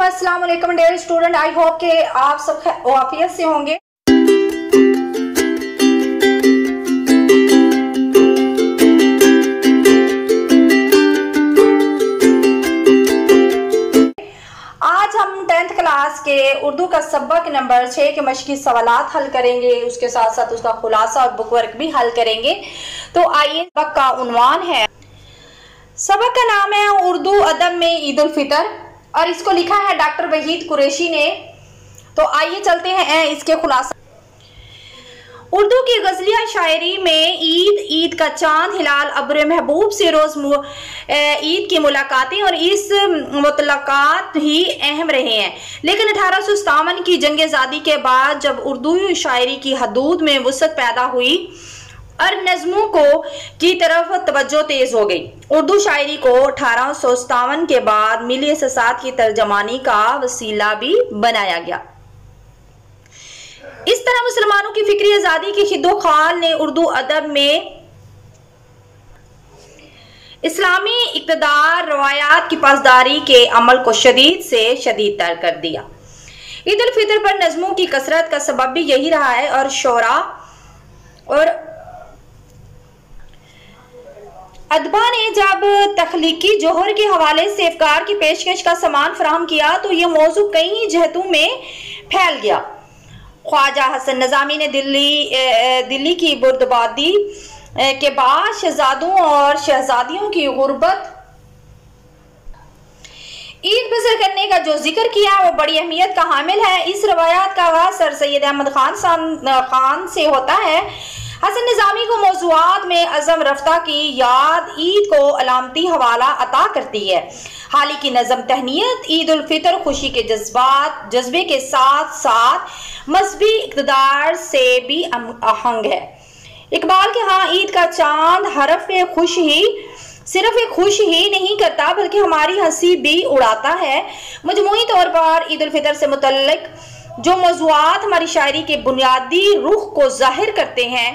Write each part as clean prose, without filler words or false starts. वालेकुम अस्सलाम वालेकुम डियर स्टूडेंट, आई होप के आप सब खैरियत से होंगे। आज हम 10th क्लास के उर्दू का सबक नंबर 6 के मश्की सवालात हल करेंगे, उसके साथ साथ उसका खुलासा और बुकवर्क भी हल करेंगे। तो आइए, सबक का उन्वान है, सबक का नाम है उर्दू अदब में ईदुल्फ़ित्र और इसको लिखा है डॉक्टर वहीद कुरेशी ने। तो आइए चलते हैं इसके खुलासा। उर्दू की गजलिया शायरी में ईद, ईद का चांद, हिलाल, अब्र महबूब से रोज, ईद की मुलाकातें और इस मुतलकात ही अहम रहे हैं। लेकिन 1857 की जंग आज़ादी के बाद जब उर्दू शायरी की हदूद में वसअत पैदा हुई और नज़मों को की तरफ तवज्जो तेज़ हो गई, उर्दू शायरी को 1857 के बाद मिली साथ की तर्जमानी का वसीला भी बनाया गया। इस तरह मुसलमानों की फिक्री आज़ादी की खिदोखाल ने उर्दू अदब में इस्लामी इक़्तिदार रवायात की पासदारी के अमल को शदीद से शदीद तर कर दिया। ईद उल फितर पर नज़मों की कसरत का सबब भी यही रहा है और शोरा और अदबा ने जब तख्लीकी जोहर के हवाले से अफकार की पेशकश का सामान फराहम किया तो यह मौजू कई जहतों में फैल गया। ख्वाजा हसन निज़ामी ने दिल्ली की बर्दबादी के बाद शहजादों और शहजादियों की गुरबत ईद बसर करने का जो जिक्र किया वो बड़ी अहमियत का हामिल है। इस रवायात का आगाज सर सैद अहमद खान से होता है। हसन निज़ामी को मौज़ूआत में अज़म रफ्ता की याद ईद को अलामती हवाला अता करती है। हाली की नज़म तहनीत ईद उल फितर खुशी के जज्बे के साथ साथ मजहबी इक़्तिदार से भी आहंग है। इक़बाल के हाँ ईद का चांद सिर्फ खुश ही नहीं करता बल्कि हमारी हंसी भी उड़ाता है। मजमूई तौर पर ईद उल फितर से मुतल्लिक जो मौज़ूआत हमारी शायरी के बुनियादी रुख को जाहिर करते हैं,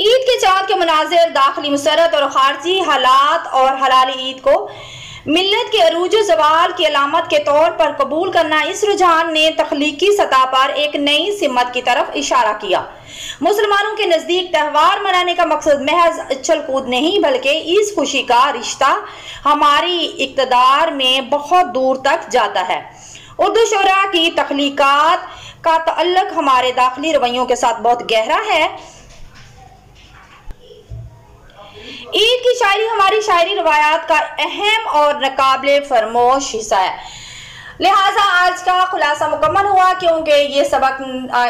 ईद के चाँद के मनाज़र, दाखिली मुसरत और खारजी हालात और हलाल ईद को मिल्लत के अरूज ज़वाल की अलामत के तौर पर कबूल करना, इस रुझान ने तख्लीकी सतह पर एक नई सिमत की तरफ इशारा किया। मुसलमानों के नज़दीक त्यौहार मनाने का मकसद महज उछल कूद नहीं बल्कि इस खुशी का रिश्ता हमारी इक़्तिदार में बहुत दूर तक जाता है। उर्दू शोरा की तख्लीक़ात का तअल्लुक़ हमारे दाखिली रवैयों के साथ बहुत गहरा है। ईद की शायरी हमारी शायरी रवायात का अहम और नाकाबिले फरमोश हिस्सा है। लिहाजा आज का खुलासा मुकम्मल हुआ। क्योंकि ये सबक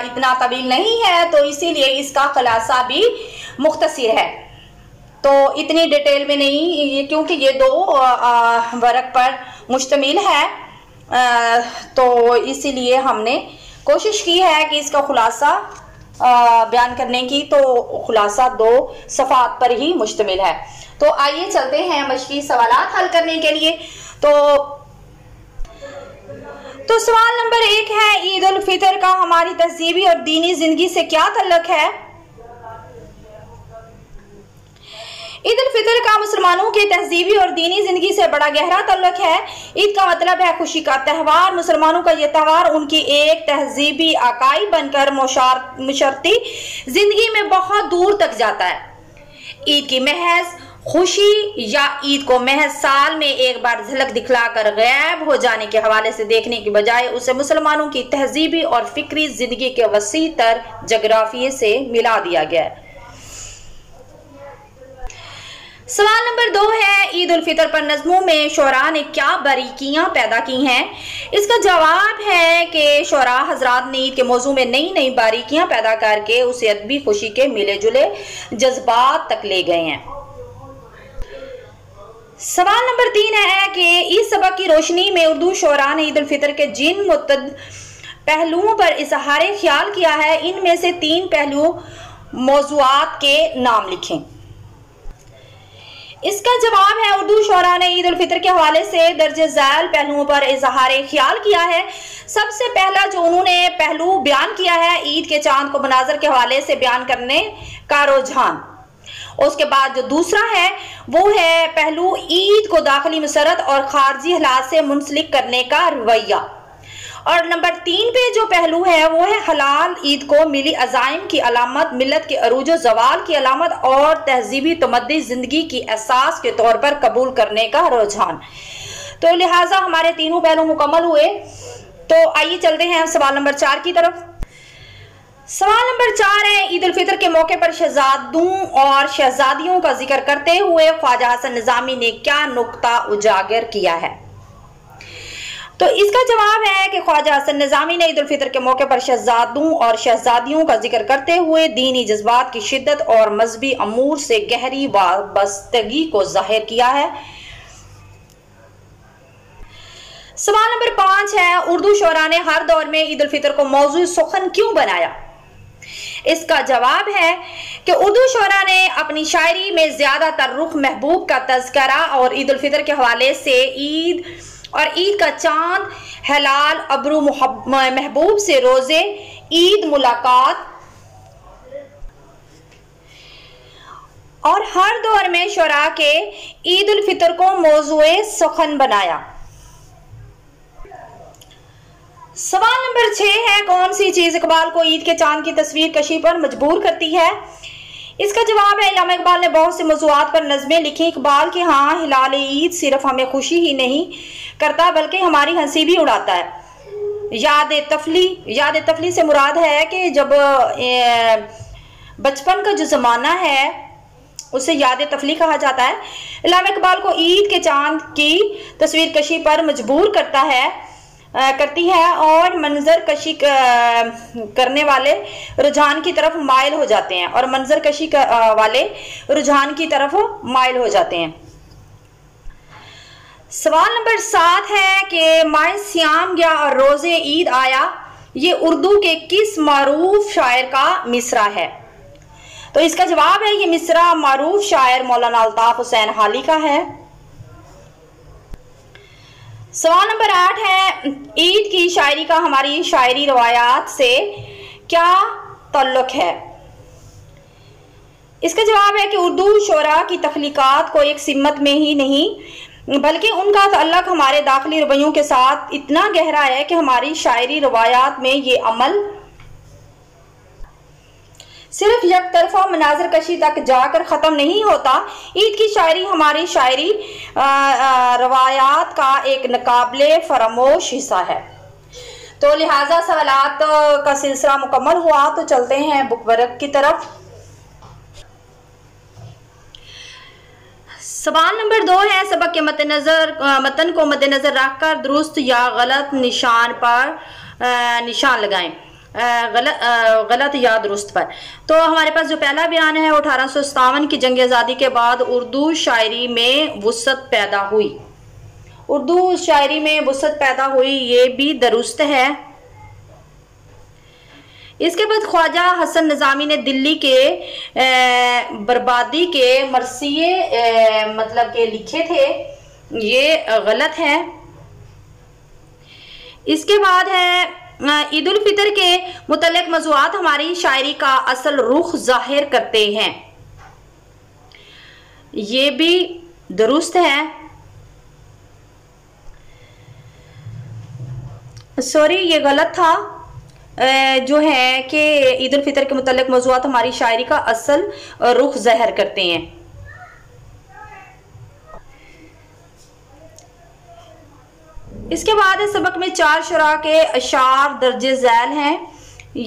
इतना तवील नहीं है तो इसीलिए इसका खुलासा भी मुख्तसर है, तो इतनी डिटेल में नहीं, क्योंकि ये 2 वर्क पर मुश्तमिल है, तो इसीलिए हमने कोशिश की है कि इसका खुलासा बयान करने की। तो खुलासा 2 सफ़ात पर ही मुश्तमिल है। तो आइए चलते हैं मश्की सवालात हल करने के लिए। तो सवाल नंबर 1 है, ईद उल फितर का हमारी तहजीबी और दीनी जिंदगी से क्या तल्लुक है। ईद उल फितर का मुसलमानों के तहजीबी और दीनी जिंदगी से बड़ा गहरा तल्लुक है। ईद का मतलब है खुशी का त्यौहार। मुसलमानों का यह त्यौहार उनकी एक तहजीबी अकाई बनकर मुशर्रती जिंदगी में बहुत दूर तक जाता है। ईद की महज खुशी या ईद को महज साल में एक बार झलक दिखलाकर गायब हो जाने के हवाले से देखने की बजाय उसे मुसलमानों की तहजीबी और फिक्री जिंदगी के वसी तर जगराफिये से मिला दिया गया है। सवाल नंबर 2 है, ईद उल फितर पर नज़मों में शोरा ने क्या बारीकियां पैदा की हैं। इसका जवाब है कि शोरा हजरात ने ईद के मौजू में नई नई बारीकियां पैदा करके उसे अदबी खुशी के मिले जुले जज्बात तक ले गए हैं। सवाल नंबर 3 है कि इस सबक की रोशनी में उर्दू शोरा ने ईद उल फितर के जिन मुतअद्दिद पहलुओं पर इजहार ख्याल किया है, इनमें से 3 पहलू मौजूआत के नाम लिखें। इसका जवाब है, उर्दू शोरा ने ईद उल फितर के हवाले से दर्जे झैल पहलुओं पर इजहार ख्याल किया है। सबसे पहला जो उन्होंने पहलू बयान किया है, ईद के चांद को मनाजर के हवाले से बयान करने का रुझान। और उसके बाद जो दूसरा है वो है पहलू ईद को दाखिली मसरत और खारजी हालात से मुंसलिक करने का रवैया। और नंबर 3 पे जो पहलू है वो है हलाल ईद को मिली अजाइम की अलामत, मिलत के अरूज व जवाल की अलामत और तहजीबी तमद्दी जिंदगी की एहसास के तौर पर कबूल करने का रुझान। तो लिहाजा हमारे तीनों पहलू मुकम्मल हुए। तो आइए चलते हैं हम सवाल नंबर 4 की तरफ। सवाल नंबर 4 है ईद उल फितर के मौके पर शहजादों और शहजादियों का जिक्र करते हुए ख्वाजा हसन निज़ामी ने क्या नुक्ता उजागर किया है। तो इसका जवाब है कि ख्वाजा हसन निज़ामी ने ईद उल फितर के मौके पर शहजादों और शहजादियों का जिक्र करते हुए दीनी जज्बात की शिद्दत और मजहबी अमूर से गहरी वाबस्तगी को जाहिर किया है। सवाल नंबर 5 है उर्दू शोरा ने हर दौर में ईद उल फितर को मौजू सुखन क्यों बनाया। इसका जवाब है कि उर्दू शोरा ने अपनी शायरी में ज्यादातर रुख महबूब का तस्करा और ईद उल फितर के हवाले से ईद और ईद का चांद, हलाल, अबरू, महबूब से रोजे, ईद मुलाकात और हर दौर में शोरा के ईद उल फितर को मौजू सुखन बनाया। सवाल नंबर 6 है कौन सी चीज इक़बाल को ईद के चांद की तस्वीर कशी पर मजबूर करती है। इसका जवाब है इलामा इक़बाल ने बहुत से मौज़ूआत पर नज़में लिखी। इक़बाल के हाँ हिलाल ईद सिर्फ हमें खुशी ही नहीं करता बल्कि हमारी हंसी भी उड़ाता है। याद तफली से मुराद है कि जब बचपन का जो ज़माना है उसे याद तफली कहा जाता है। इलामा इक़बाल को ईद के चांद की तस्वीर कशी पर मजबूर करती है और मंजर कशी करने वाले रुझान की तरफ माइल हो जाते हैं सवाल नंबर 7 है कि माह सियाम गया और रोज़े ईद आया, ये उर्दू के किस मारूफ शायर का मिसरा है। तो इसका जवाब है ये मिसरा मारूफ शायर मौलाना अल्ताफ हुसैन हाली का है। सवाल नंबर 8 है ईद की शायरी का हमारी शायरी रवायात से क्या ताल्लुक है। इसका जवाब है कि उर्दू शोरा की तख्लीकात को एक सिमत में ही नहीं बल्कि उनका ताल्लुक हमारे दाखिली रवैयों के साथ इतना गहरा है कि हमारी शायरी रवायात में ये अमल सिर्फ एक तरफा मनाजर कशी तक जाकर ख़त्म नहीं होता। ईद की शायरी हमारी शायरी रवायात का एक नकाबले फरामोश हिस्सा है। तो लिहाजा सवालात का सिलसिला मुकम्मल हुआ। तो चलते हैं बुक वर्क की तरफ। सवाल नंबर 2 है सबक के मतन को मद्देनजर रखकर दुरुस्त या गलत निशान पर निशान लगाएं। गलत या दुरुस्त पर। तो हमारे पास जो पहला बयान है 1857 की जंग आज़ादी के बाद उर्दू शायरी में वुसअत पैदा हुई। ये भी दुरुस्त है। इसके बाद ख्वाजा हसन निज़ामी ने दिल्ली के बर्बादी के मरसिए मतलब के लिखे थे, ये गलत है। इसके बाद है ईद उल फितर के मुतल्लिक़ मौज़ूआत हमारी शायरी का असल रुख जाहिर करते हैं, ये भी दुरुस्त है। सॉरी, ये गलत था। जो है कि ईद उल फितर के मुतल्लिक़ मौज़ूआत हमारी शायरी का असल रुख जाहिर करते हैं। इसके बाद इस सबक में 4 शुरा के अशार दर्जे ज़ैल हैं,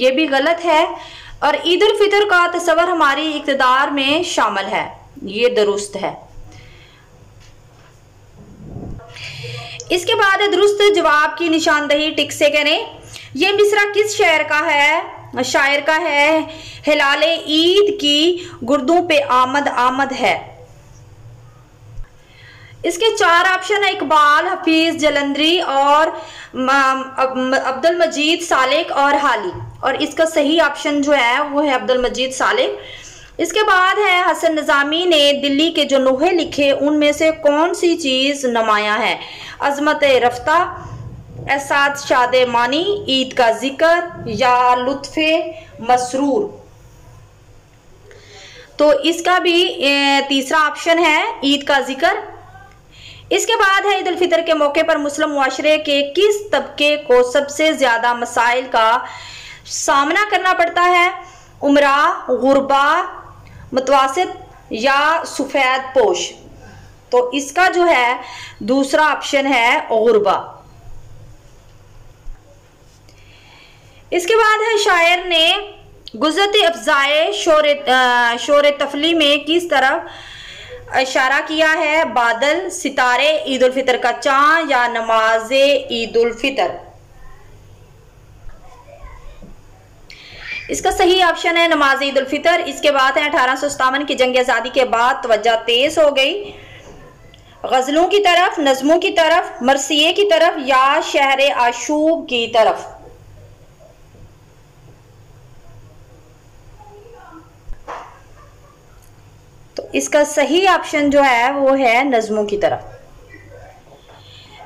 ये भी गलत है। और ईद उल फितर का तस्वर हमारी इक़्तिदार में शामिल है, ये दुरुस्त है। इसके बाद दुरुस्त जवाब की निशानदही टिक से करें। यह मिसरा किस शायर का है। हिलाल ईद की गुर्दों पे आमद आमद है। इसके 4 ऑप्शन है इक़बाल, हफीज़, जलंधरी और अब्दुल मजीद सालिक और हाली। और इसका सही ऑप्शन जो है वो है अब्दुल मजीद सालिक। इसके बाद है हसन निज़ामी ने दिल्ली के जो नोहे लिखे उनमें से कौन सी चीज़ नुमाया है। अज़मत रफ्ता, एहसास शादेमानी, ईद का जिक्र या लुत्फ़े मसरूर। तो इसका भी तीसरा ऑप्शन है ईद का जिक्र। इसके बाद है ईद-उल-फितर के मौके पर मुस्लिम मुआशरे के किस तबके को सबसे ज़्यादा मसाइल का सामना करना पड़ता है, उमरा, गुरबा, मुतवासित या सफ़ेद पोश। तो इसका जो है दूसरा ऑप्शन है गुरबा। इसके बाद है शायर ने गुज़रते अफ़ज़ाए शोर तफली में किस तरफ इशारा किया है, बादल, सितारे, ईद-उल-फितर का चाँद या नमाज ईद-उल-फितर। इसका सही ऑप्शन है नमाज ईद-उल-फितर। इसके बाद है 1857 की जंग आज़ादी के बाद तवज्जो तेज हो गई गज़लों की तरफ, नज़मों की तरफ, मरसिए की तरफ या शहर आशूब की तरफ। तो इसका सही ऑप्शन जो है वो है नज़मों की तरफ।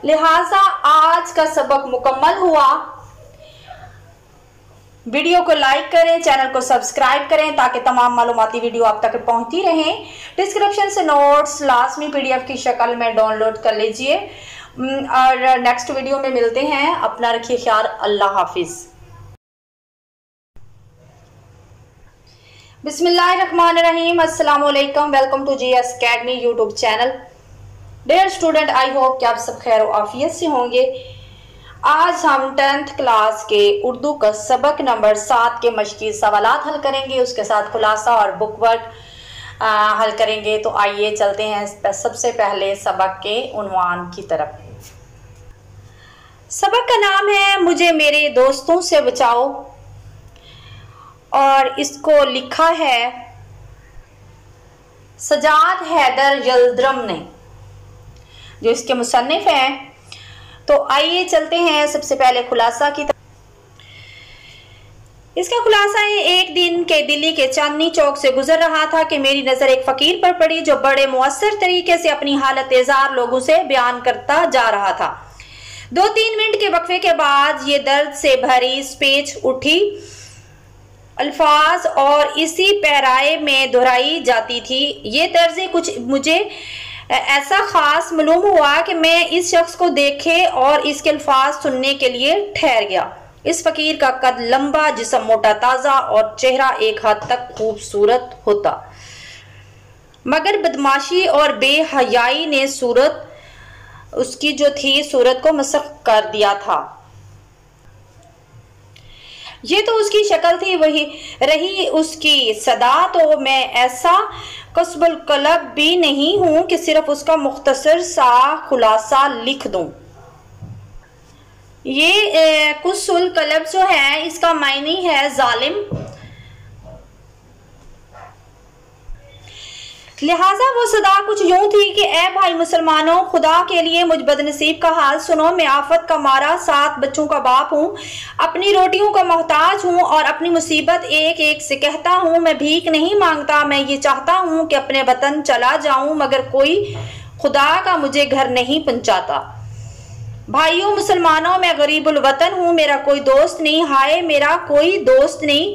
लिहाजा आज का सबक मुकम्मल हुआ। वीडियो को लाइक करें, चैनल को सब्सक्राइब करें ताकि तमाम मालूमाती वीडियो आप तक पहुंचती रहें। डिस्क्रिप्शन से नोट्स लाजमी PDF की शक्ल में डाउनलोड कर लीजिए और नेक्स्ट वीडियो में मिलते हैं। अपना रखिए ख्याल, अल्लाह हाफिज़। बिस्मिल्लाहिर्रहमानिर्रहीम, अस्सलाम वालेकुम, welcome to GS Academy YouTube channel. Dear student, I hope कि आप सब खैर आफियत से होंगे। आज हम 10th क्लास के उर्दू का सबक नंबर 7 के मश्की सवाल हल करेंगे, उसके साथ खुलासा और बुक वर्क हल करेंगे। तो आइए चलते हैं सबसे पहले सबक के उन्वान की तरफ। सबक का नाम है मुझे मेरे दोस्तों से बचाओ और इसको लिखा है सजाद हैदर यल्द्रम ने, जो इसके मुसन्निफ हैं। तो आइए चलते हैं सबसे पहले खुलासा की तरफ। इसका खुलासा है, एक दिन के दिल्ली के चांदनी चौक से गुजर रहा था कि मेरी नज़र एक फ़कीर पर पड़ी जो बड़े मुअस्सर तरीके से अपनी हालत इज़हार लोगों से बयान करता जा रहा था। 2-3 मिनट के वक्फे के बाद ये दर्द से भरी स्पीच उठी, अल्फाज और इसी पैराए में दोहराई जाती थी। ये तर्ज़ कुछ मुझे ऐसा ख़ास मालूम हुआ कि मैं इस शख्स को देखे और इसके अल्फाज सुनने के लिए ठहर गया। इस फ़कीर का कद लंबा, जिस्म मोटा ताज़ा और चेहरा एक हद तक खूबसूरत होता, मगर बदमाशी और बेहयाई ने सूरत उसकी जो थी सूरत को मसख़ कर दिया था। ये तो उसकी शक्ल थी, वही रही उसकी सदा। तो मैं ऐसा कसबुल कलब भी नहीं हूं कि सिर्फ उसका मुख्तसर सा खुलासा लिख दूं। ये कसबुल कलब जो है इसका मायने है जालिम। लिहाजा वो सदा कुछ यूं थी कि ऐ भाई मुसलमानों, खुदा के लिए मुझ बदनसीब का हाल सुनो। मैं आफत का मारा 7 बच्चों का बाप हूँ, अपनी रोटियों का मोहताज हूँ और अपनी मुसीबत एक एक से कहता हूँ। मैं भीख नहीं मांगता, मैं ये चाहता हूँ कि अपने वतन चला जाऊँ, मगर कोई खुदा का मुझे घर नहीं पहुँचाता। भाइयों मुसलमानों, मैं गरीबुल वतन हूँ, मेरा कोई दोस्त नहीं, हाय मेरा कोई दोस्त नहीं।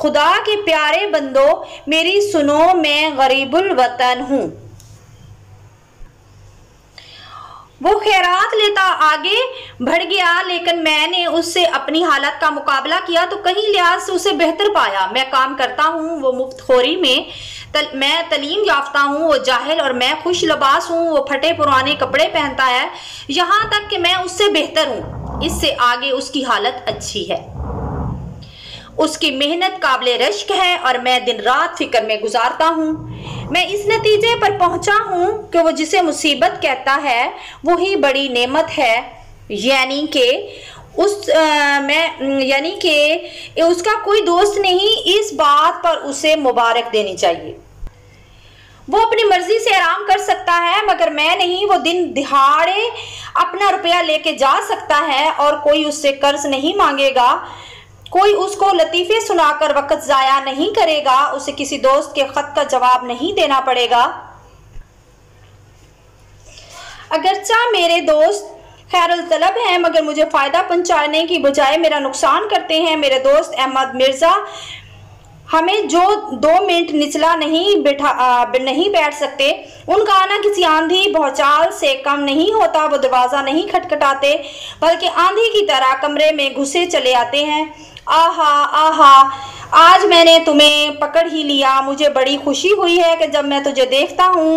खुदा के प्यारे बंदो मेरी सुनो, मैं गरीबुल वतन हूँ। वो खैरात लेता आगे बढ़ गया, लेकिन मैंने उससे अपनी हालत का मुकाबला किया तो कहीं लिहाज से उसे बेहतर पाया। मैं काम करता हूँ, वो मुफ्तखोरी में, मैं तलीम याफ्ता हूँ, वो जाहिल और मैं खुश लबास हूँ। वो फटे पुराने कपड़े पहनता है, यहाँ तक कि मैं उससे बेहतर हूँ। इससे आगे उसकी हालत अच्छी है, उसकी मेहनत काबिल रश्क है और मैं दिन रात फिक्र में गुजारता हूँ। मैं इस नतीजे पर पहुँचा हूँ कि वो जिसे मुसीबत कहता है वही बड़ी नेमत है, यानी कि उसका कोई दोस्त नहीं, इस बात पर उसे मुबारक देनी चाहिए। वो अपनी मर्जी से आराम कर सकता है मगर मैं नहीं। वो दिन दिहाड़े अपना रुपया लेके जा सकता है और कोई उससे कर्ज नहीं मांगेगा, कोई उसको लतीफ़े सुनाकर वक्त ज़ाया नहीं करेगा, उसे किसी दोस्त के ख़त का जवाब नहीं देना पड़ेगा। अगरचा मेरे दोस्त खैरुल तलब हैं मगर मुझे फ़ायदा पहुँचाने की बजाय मेरा नुकसान करते हैं। मेरे दोस्त अहमद मिर्ज़ा हमें जो 2 मिनट निचला नहीं बैठ सकते, उनका आना किसी आंधी भौचाल से कम नहीं होता। वो दरवाज़ा नहीं खटखटाते बल्कि आंधी की तरह कमरे में घुसे चले आते हैं। आहा आहा, आज मैंने तुम्हें पकड़ ही लिया। मुझे बड़ी खुशी हुई है कि जब मैं तुझे देखता हूँ।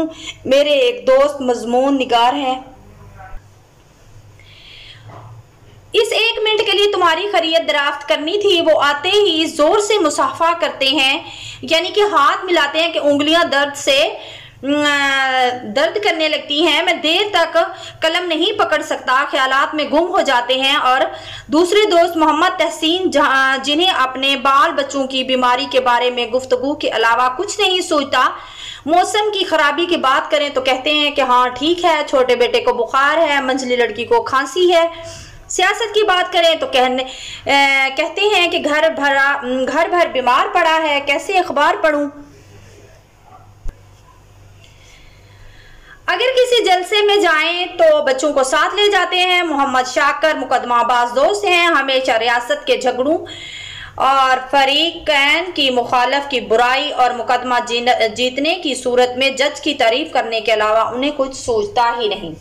मेरे एक दोस्त मजमून निगार हैं। इस 1 मिनट के लिए तुम्हारी खैरियत दराफ्त करनी थी। वो आते ही जोर से मुसाफा करते हैं, यानी कि हाथ मिलाते हैं कि उंगलियां दर्द से दर्द करने लगती हैं। मैं देर तक कलम नहीं पकड़ सकता, ख्यालात में गुम हो जाते हैं। और दूसरे दोस्त मोहम्मद तहसीन, जिन्हें अपने बाल बच्चों की बीमारी के बारे में गुफ्तगू के अलावा कुछ नहीं सोचता। मौसम की खराबी की बात करें तो कहते हैं कि हाँ ठीक है, छोटे बेटे को बुखार है, मंझली लड़की को खांसी है। सियासत की बात करें तो कहते हैं कि घर भर बीमार पड़ा है, कैसे अखबार पढ़ूं। अगर किसी जलसे में जाएं तो बच्चों को साथ ले जाते हैं। मोहम्मद शाकर मुकदमाबाज दोस्त हैं, हमेशा रियासत के झगड़ों और फरीकैन की मुखालफ की बुराई और मुकदमा जीतने की सूरत में जज की तारीफ करने के अलावा उन्हें कुछ सोचता ही नहीं।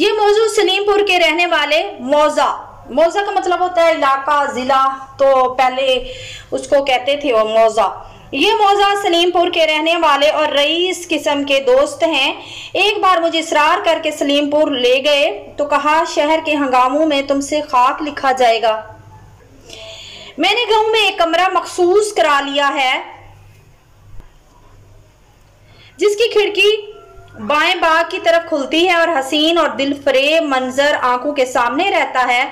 ये मौजू सलीमपुर के रहने वाले मौजा का मतलब होता है इलाका, ज़िला, तो पहले उसको कहते थे वो मौजा। ये मौजा सलीमपुर के रहने वाले और रईस किस्म के दोस्त हैं। एक बार मुझे इसरार करके सलीमपुर ले गए तो कहा शहर के हंगामों में तुमसे खाक लिखा जाएगा। मैंने गांव में एक कमरा मखसूस करा लिया है जिसकी खिड़की बाएं बाग की तरफ खुलती है और हसीन और दिलफरेब मंजर आंखों के सामने रहता है।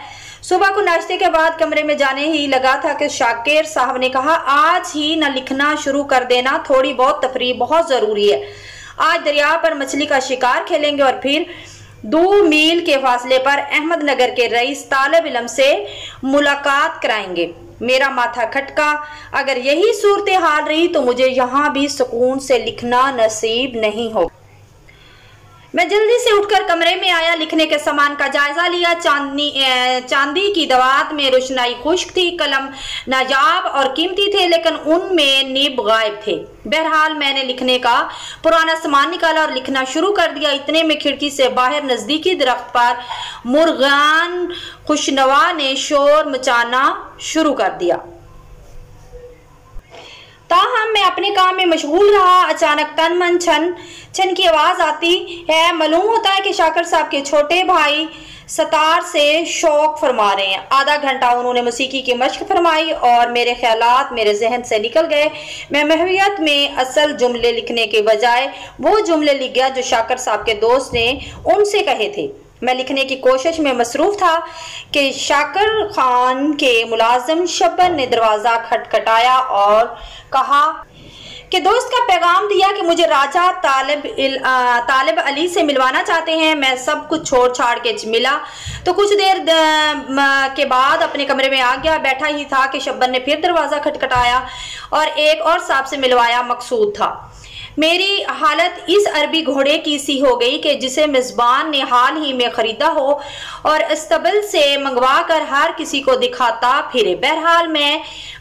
सुबह को नाश्ते के बाद कमरे में जाने ही लगा था कि शाकिर साहब ने कहा आज ही ना लिखना शुरू कर देना, थोड़ी बहुत तफरीह बहुत ज़रूरी है। आज दरिया पर मछली का शिकार खेलेंगे और फिर 2 मील के फासले पर अहमदनगर के रईस तालब इलम से मुलाकात कराएंगे। मेरा माथा खटका, अगर यही सूरत हाल रही तो मुझे यहाँ भी सुकून से लिखना नसीब नहीं होगा। मैं जल्दी से उठकर कमरे में आया, लिखने के सामान का जायजा लिया। चांदी की दवात में रोशनाई खुश्क थी, कलम नायाब और कीमती थे लेकिन उनमें निब गायब थे। बहरहाल मैंने लिखने का पुराना सामान निकाला और लिखना शुरू कर दिया। इतने में खिड़की से बाहर नज़दीकी दरख्त पर मुर्गान खुशनवा ने शोर मचाना शुरू कर दिया। ताहम मैं अपने काम में मशगूल रहा। अचानक तन मन छन छन की आवाज़ आती है। मालूम होता है कि शाकर साहब के छोटे भाई सतार से शौक फरमा रहे हैं। आधा घंटा उन्होंने मौसीकी की मशक फरमाई और मेरे ख्यालात मेरे जहन से निकल गए। मैं महवियत में असल जुमले लिखने के बजाय वो जुमले लिख गया जो शाकर साहब के दोस्त ने उनसे कहे थे। मैं लिखने की कोशिश में मसरूफ़ था कि शाकर खान के मुलाजिम शबन ने दरवाज़ा खटखटाया और कहा कि दोस्त का पैगाम दिया कि मुझे राजा तालिब अली से मिलवाना चाहते हैं। मैं सब कुछ छोड़ छाड़ के मिला तो कुछ देर के बाद अपने कमरे में आ गया। बैठा ही था कि शबन ने फिर दरवाज़ा खटखटाया और एक और साहब से मिलवाया मकसूद था। मेरी हालत इस अरबी घोड़े की सी हो गई कि जिसे मेज़बान ने हाल ही में ख़रीदा हो और इस्तबल से मंगवा कर हर किसी को दिखाता फिरे। बहरहाल मैं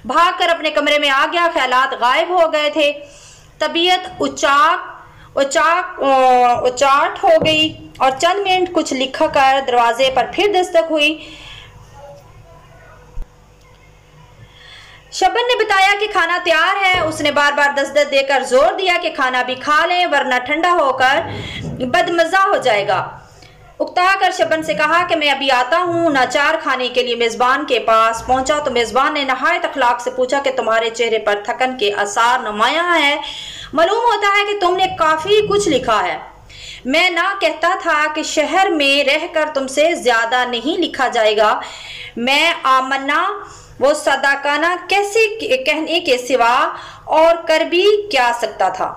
भागकर अपने कमरे में आ गया। ख्यालात गायब हो गए थे, तबीयत उचाट हो गई और चंद मिनट कुछ लिखा कर दरवाजे पर फिर दस्तक हुई। शबन ने बताया कि खाना तैयार है। उसने बार बार दस्तक देकर जोर दिया कि खाना भी खा लें वरना ठंडा होकर बदमज़ा हो जाएगा। उकता कर शबन से कहा कि मैं अभी आता हूँ। नाचार खाने के लिए मेज़बान के पास पहुँचा तो मेज़बान ने नहायत अखलाक से पूछा कि तुम्हारे चेहरे पर थकन के आसार नुमायाँ हैं, मालूम होता है कि तुमने काफ़ी कुछ लिखा है। मैं ना कहता था कि शहर में रहकर तुमसे ज़्यादा नहीं लिखा जाएगा। मैं आमना वो सदाकाना कैसे कहने के सिवा और कर भी क्या सकता था।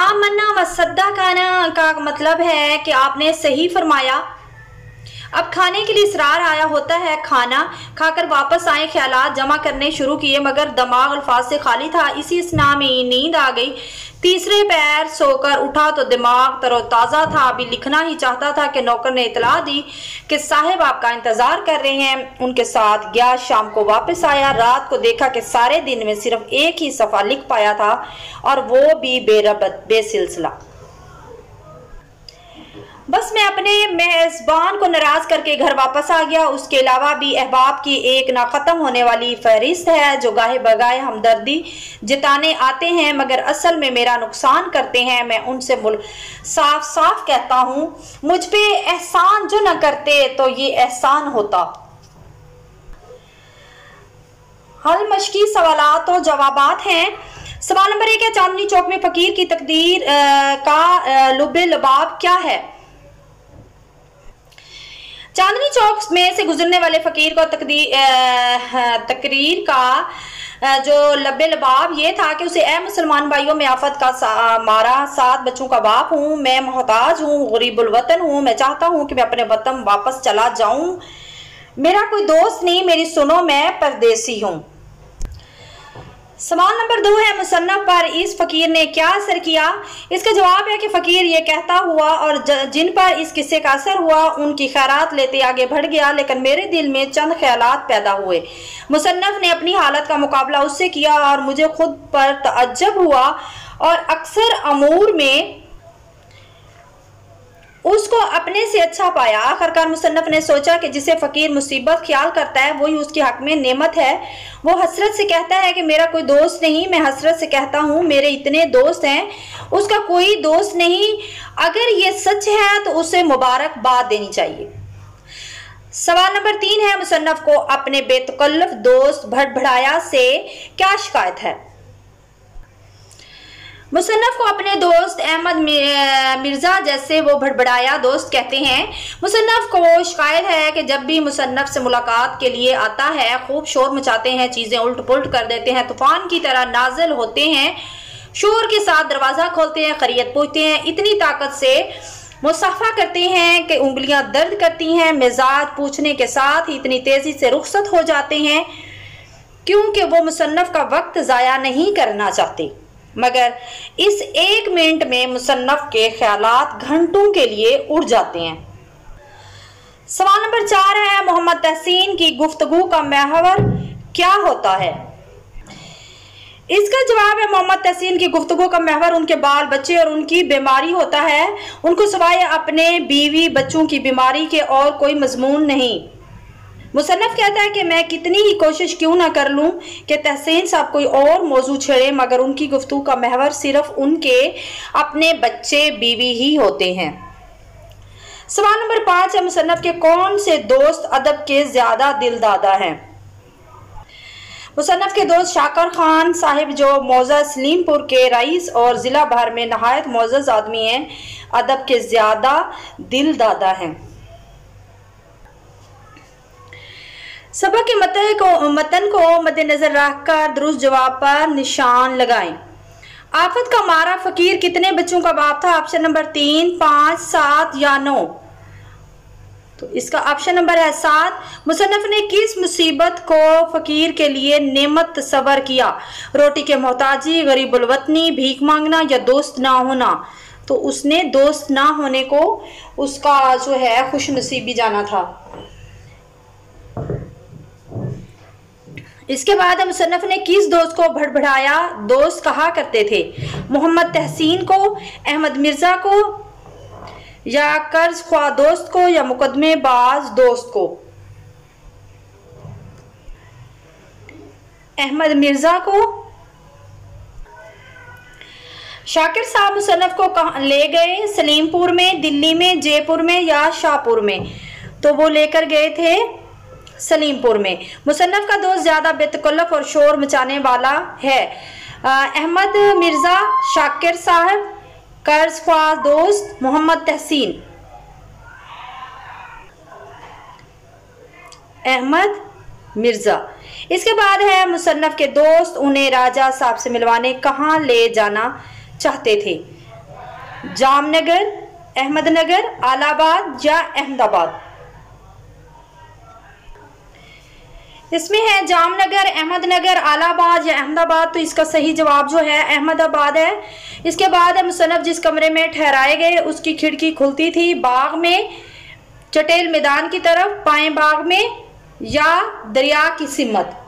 आमना व सदाकाना का मतलब है कि आपने सही फरमाया। अब खाने के लिए इसरार आया होता है। खाना खाकर वापस आए, ख्यालात जमा करने शुरू किए, मगर दिमाग अल्फाज से खाली था। इसी स्ना में नींद आ गई। तीसरे पैर सोकर उठा तो दिमाग तरोताज़ा था। अभी लिखना ही चाहता था कि नौकर ने इतला दी कि साहब आपका इंतज़ार कर रहे हैं। उनके साथ गया, शाम को वापस आया। रात को देखा कि सारे दिन में सिर्फ एक ही सफ़ा लिख पाया था, और वो भी बेरबत बेसिलसिला। बस मैं अपने मेज़बान को नाराज़ करके घर वापस आ गया। उसके अलावा भी अहबाब की एक ना ख़त्म होने वाली फहरिस्त है जो गाहे बगाहे हमदर्दी जिताने आते हैं मगर असल में मेरा नुकसान करते हैं। मैं उनसे साफ साफ कहता हूँ, मुझ पे एहसान जो न करते तो ये एहसान होता। हल मश्की सवालात और जवाबात हैं। सवाल नंबर 1 है, चांदनी चौक में फ़कीर की तकदीर का लुबे लबाब क्या है? चांदनी चौक में से गुजरने वाले फ़कीर को तकरीर का जो लब्बे लबाब ये था कि उसे ऐ मुसलमान भाइयों, मैं आफत का मारा 7 बच्चों का बाप हूँ, मैं मोहताज हूँ, गरीबुल वतन हूँ, मैं चाहता हूँ कि मैं अपने वतन वापस चला जाऊँ, मेरा कोई दोस्त नहीं, मेरी सुनो, मैं परदेसी हूँ। सवाल नंबर 2 है, मुसन्नफ़ पर इस फ़कीर ने क्या असर किया? इसका जवाब है कि फ़कीर ये कहता हुआ और जिन पर इस किस्से का असर हुआ उनकी खैरात लेते आगे बढ़ गया, लेकिन मेरे दिल में चंद ख्यालात पैदा हुए। मुसन्नफ़ ने अपनी हालत का मुकाबला उससे किया और मुझे खुद पर तअज्जुब हुआ और अक्सर अमूर में उसको अपने से अच्छा पाया। आखिरकार मुसन्नफ़ ने सोचा कि जिसे फ़कीर मुसीबत ख्याल करता है वही उसके हक़ में नेमत है। वो हसरत से कहता है कि मेरा कोई दोस्त नहीं, मैं हसरत से कहता हूँ मेरे इतने दोस्त हैं, उसका कोई दोस्त नहीं। अगर ये सच है तो उसे मुबारकबाद देनी चाहिए। सवाल नंबर 3 है, मुसन्नफ़ को अपने बेतकल्लफ दोस्त भड़भड़ाया से क्या शिकायत है? मुसन्नफ़ को अपने दोस्त अहमद मिर्ज़ा जैसे वो भड़बड़ाया दोस्त कहते हैं। मुसन्नफ़ को शिकायत है कि जब भी मुसन्नफ़ से मुलाकात के लिए आता है खूब शोर मचाते हैं, चीज़ें उल्ट पुल्ट कर देते हैं, तूफ़ान की तरह नाज़िल होते हैं, शोर के साथ दरवाज़ा खोलते हैं, खैरियत पूछते हैं, इतनी ताकत से मुसाफ़ा करते हैं कि उंगलियां दर्द करती हैं, मिजाज पूछने के साथ ही इतनी तेज़ी से रुखसत हो जाते हैं क्योंकि वो मुसन्नफ़ का वक्त ज़ाया नहीं करना चाहते। मगर इस एक मिनट में मुसन्नफ़ के ख्यालात घंटों के लिए उड़ जाते हैं। सवाल नंबर 4 है, मोहम्मद तहसीन की गुफ्तगू का महवर क्या होता है? इसका जवाब है, मोहम्मद तहसीन की गुफ्तगू का महवर उनके बाल बच्चे और उनकी बीमारी होता है। उनको सिवाय अपने बीवी बच्चों की बीमारी के और कोई मजमून नहीं। मुसन्नफ़ कहता है कि मैं कितनी ही कोशिश क्यों ना कर लूँ कि तहसीन साहब कोई और मौजू छेड़े, मगर उनकी गुफ्तगू का महवर सिर्फ उनके अपने बच्चे बीवी ही होते हैं। सवाल नंबर 5 है, मुसन्नफ़ के कौन से दोस्त अदब के ज़्यादा दिलदादा हैं? मुसन्नफ़ के दोस्त शाकर खान साहिब जो मौज़ा सलीमपुर के रईस और ज़िला भर में नहायत मोअज़्ज़ज़ आदमी हैं, अदब के ज़्यादा दिलदादा हैं। सबक के मतन को मद्देनजर रखकर दुरुस्त जवाब पर निशान लगाएं। आफत का मारा फ़कीर कितने बच्चों का बाप था? ऑप्शन नंबर 3, 5, 7 या 9। तो इसका ऑप्शन नंबर है 7। मुसन्नफ़ ने किस मुसीबत को फ़कीर के लिए नेमत तस्वर किया? रोटी के मोहताजी, गरीबुल वतनी, भीख मांगना या दोस्त ना होना? तो उसने दोस्त ना होने को उसका जो है खुशनसीबी जाना था। इसके बाद मुसन्नफ़ ने किस दोस्त को भड़बड़ाया दोस्त कहा करते थे? मोहम्मद तहसीन को, अहमद मिर्ज़ा को, या कर्ज ख्वाह दोस्त को, या मुकदमे बाज दोस्त को? अहमद मिर्ज़ा को। शाकिर साहब मुसन्नफ़ को कहाँ ले गए? सलीमपुर में, दिल्ली में, जयपुर में या शाहपुर में? तो वो लेकर गए थे सलीमपुर में। मुसन्नफ़ का दोस्त ज़्यादा बेतकल्लफ और शोर मचाने वाला है। अहमद मिर्ज़ा, शाकिर साहब, कर्ज ख्वाह दोस्त, मोहम्मद तहसीन। अहमद मिर्ज़ा। इसके बाद है, मुसन्नफ़ के दोस्त उन्हें राजा साहब से मिलवाने कहाँ ले जाना चाहते थे? जामनगर, अहमदनगर, आलाबाद या अहमदाबाद? इसमें है जामनगर, अहमदनगर, आलाबाद या अहमदाबाद, तो इसका सही जवाब जो है अहमदाबाद है। इसके बाद है मुसन्नफ जिस कमरे में ठहराए गए उसकी खिड़की खुलती थी, बाग में, चटेल मैदान की तरफ, पाए बाग में या दरिया की सिमत।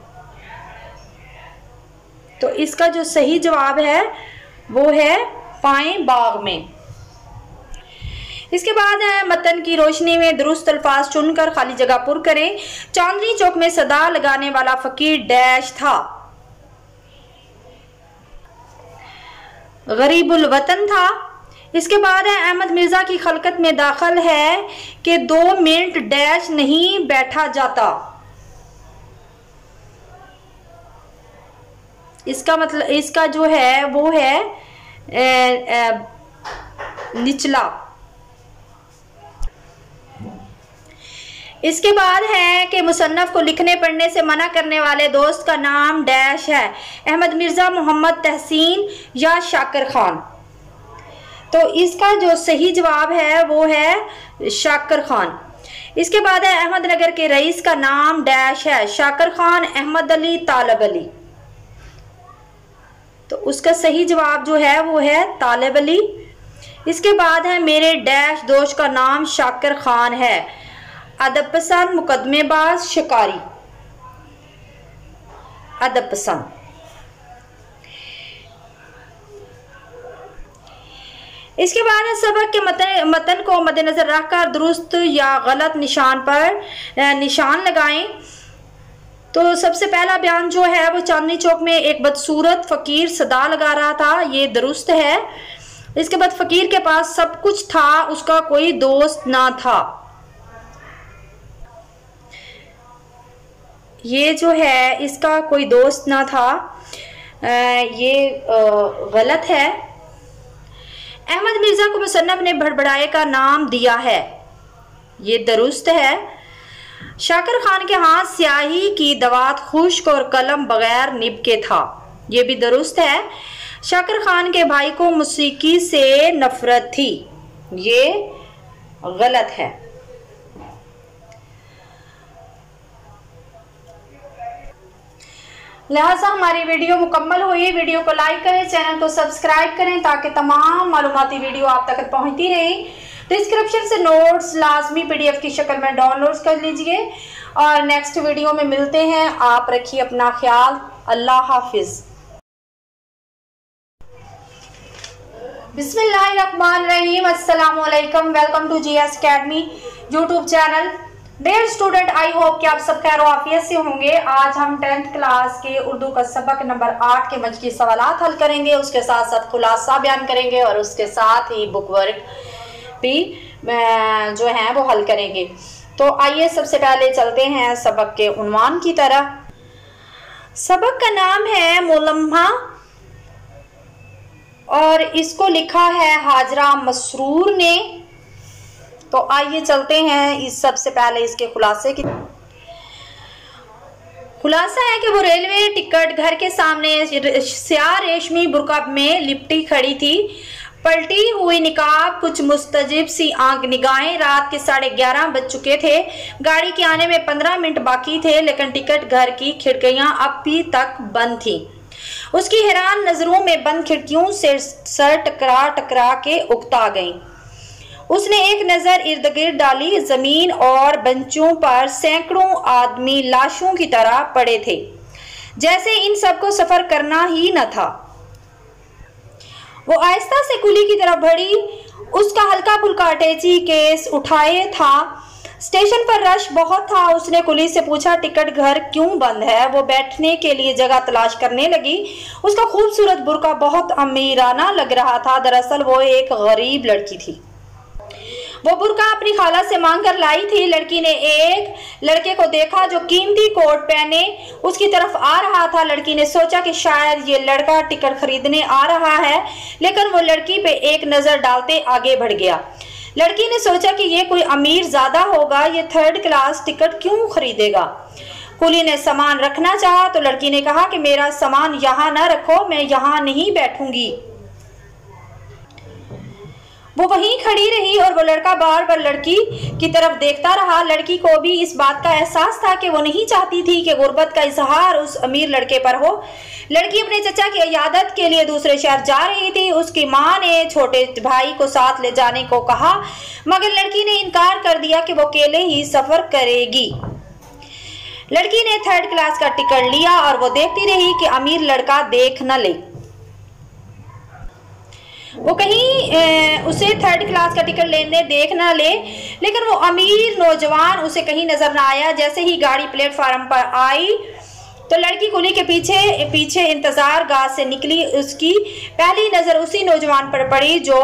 तो इसका जो सही जवाब है वो है पाए बाग में। इसके बाद है मतन की रोशनी में दुरुस्त अल्फाज चुनकर खाली जगह पुर करें। चांदनी चौक में सदा लगाने वाला फकीर डैश था, गरीबुल वतन था। इसके बाद है अहमद मिर्जा की खलकत में दाखिल है कि 2 मिनट डैश नहीं बैठा जाता। इसका मतलब इसका जो है वो है निचला। इसके बाद है कि मुसन्नफ को लिखने पढ़ने से मना करने वाले दोस्त का नाम डैश है, अहमद मिर्ज़ा, मोहम्मद तहसीन या शाकिर खान। तो इसका जो सही जवाब है वो है शाकिर खान। इसके बाद है अहमदनगर के रईस का नाम डैश है, शाकिर खान, अहमद अली, तालब अली। तो उसका सही जवाब जो है वो है तालब अली। इसके बाद है मेरे डैश दोस्त का नाम शाकिर खान है, अदब पसंद, मुकदमेबाज, शिकारी। अदब पसंद। इसके बाद है सबक के मतन को मद्देनजर रखकर दुरुस्त या गलत निशान पर निशान लगाएं। तो सबसे पहला बयान जो है वो चांदनी चौक में एक बदसूरत फकीर सदा लगा रहा था, ये दुरुस्त है। इसके बाद फकीर के पास सब कुछ था, उसका कोई दोस्त ना था, ये जो है इसका कोई दोस्त ना था, ये गलत है। अहमद मिर्ज़ा को मुसन्नफ ने भड़बड़ाए का नाम दिया है, ये दुरुस्त है। शाकिर खान के हाथ स्याही की दवात खुश्क और कलम बगैर निब के था, ये भी दुरुस्त है। शाकिर खान के भाई को मौसीकी से नफरत थी, ये गलत है। लिहाजा हमारी वीडियो मुकम्मल हुई। वीडियो को लाइक करें, चैनल को सब्सक्राइब करें ताकि तमाम मालूमाती वीडियो आप तक पहुंचती रहे। डिस्क्रिप्शन से नोट्स लाजमी PDF की शक्ल में डाउनलोड कर लीजिए और नेक्स्ट वीडियो में मिलते हैं। आप रखिए अपना ख्याल, अल्लाह हाफिज़। बिस्मिल्लाहिर्रहमानिर्रहीम, अस्सलामुअलैकुम, welcome to GS Academy YouTube channel. Dear student, I hope कि आप सब खैर आफियत से होंगे। आज हम 10th क्लास के उर्दू का सबक नंबर 8 के मजकी सवाल हल करेंगे, उसके साथ साथ खुलासा बयान करेंगे और उसके साथ ही बुक वर्क भी जो है वो हल करेंगे। तो आइए सबसे पहले चलते हैं सबक के उन्वान की तरफ। सबक का नाम है मुलम्मा और इसको लिखा है हाजरा मसरूर ने। तो आइए चलते हैं इस सबसे पहले इसके खुलासे की। खुलासा है कि वो रेलवे टिकट घर के सामने स्याह रेशमी बुर्का में लिपटी खड़ी थी, पलटी हुई निकाब, कुछ मुस्तजिब सी आंख निगाहें। रात के 11:30 बज चुके थे, गाड़ी के आने में 15 मिनट बाकी थे, लेकिन टिकट घर की खिड़कियां अब भी तक बंद थीं। उसकी हैरान नजरों में बंद खिड़कियों से सर टकरा टकरा के उकता गई। उसने एक नज़र इर्द गिर्द डाली, जमीन और बेंचों पर सैकड़ों आदमी लाशों की तरह पड़े थे, जैसे इन सबको सफर करना ही न था। वो आहिस्ता से कुली की तरफ बढ़ी, उसका हल्का फुल्का अटैची केस उठाए था। स्टेशन पर रश बहुत था। उसने कुली से पूछा टिकट घर क्यों बंद है। वो बैठने के लिए जगह तलाश करने लगी। उसका खूबसूरत बुर्का बहुत अमीराना लग रहा था, दरअसल वो एक गरीब लड़की थी। वो बुर्का अपनी खाला से मांगकर लाई थी। लड़की ने एक लड़के को देखा जो कीमती कोट पहने उसकी तरफ आ रहा था। लड़की ने सोचा कि शायद ये लड़का टिकट खरीदने आ रहा है, लेकिन वो लड़की पे एक नज़र डालते आगे बढ़ गया। लड़की ने सोचा कि ये कोई अमीर ज़्यादा होगा, ये 3rd क्लास टिकट क्यों खरीदेगा। कुली ने सामान रखना चाहा तो लड़की ने कहा कि मेरा सामान यहाँ न रखो, मैं यहाँ नहीं बैठूंगी। वो वहीं खड़ी रही और वो लड़का बार बार लड़की की तरफ देखता रहा। लड़की को भी इस बात का एहसास था कि वो नहीं चाहती थी कि गुर्बत का इजहार उस अमीर लड़के पर हो। लड़की अपने चचा की इयादत के लिए दूसरे शहर जा रही थी। उसकी माँ ने छोटे भाई को साथ ले जाने को कहा, मगर लड़की ने इनकार कर दिया कि वो अकेले ही सफर करेगी। लड़की ने थर्ड क्लास का टिकट लिया और वो देखती रही कि अमीर लड़का देख न ले। वो कहीं उसे थर्ड क्लास का टिकट लेने देख न ले, लेकिन वो अमीर नौजवान उसे कहीं नजर न आया। जैसे ही गाड़ी प्लेटफार्म पर आई तो लड़की कुली के पीछे इंतजार गाह से निकली। उसकी पहली नजर उसी नौजवान पर पड़ी जो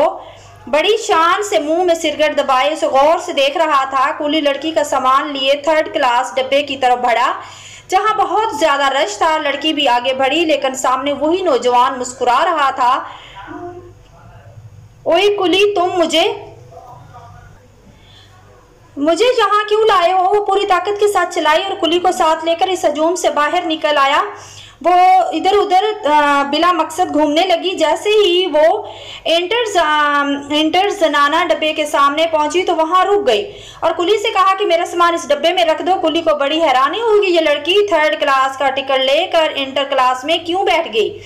बड़ी शान से मुंह में सिगरेट दबाए उसे गौर से देख रहा था। कुली लड़की का सामान लिए थर्ड क्लास डब्बे की तरफ बढ़ा जहां बहुत ज्यादा रश था। लड़की भी आगे बढ़ी, लेकिन सामने वही नौजवान मुस्कुरा रहा था। ओए कुली, तुम मुझे यहाँ क्यों लाए हो? वो पूरी ताकत के साथ चलाई और कुली को साथ लेकर इस हजूम से बाहर निकल आया। वो इधर उधर बिला मकसद घूमने लगी। जैसे ही वो एंटर जनाना डब्बे के सामने पहुंची तो वहां रुक गई और कुली से कहा कि मेरा सामान इस डब्बे में रख दो। कुली को बड़ी हैरानी हुई, ये लड़की थर्ड क्लास का टिकट लेकर इंटर क्लास में क्यों बैठ गई।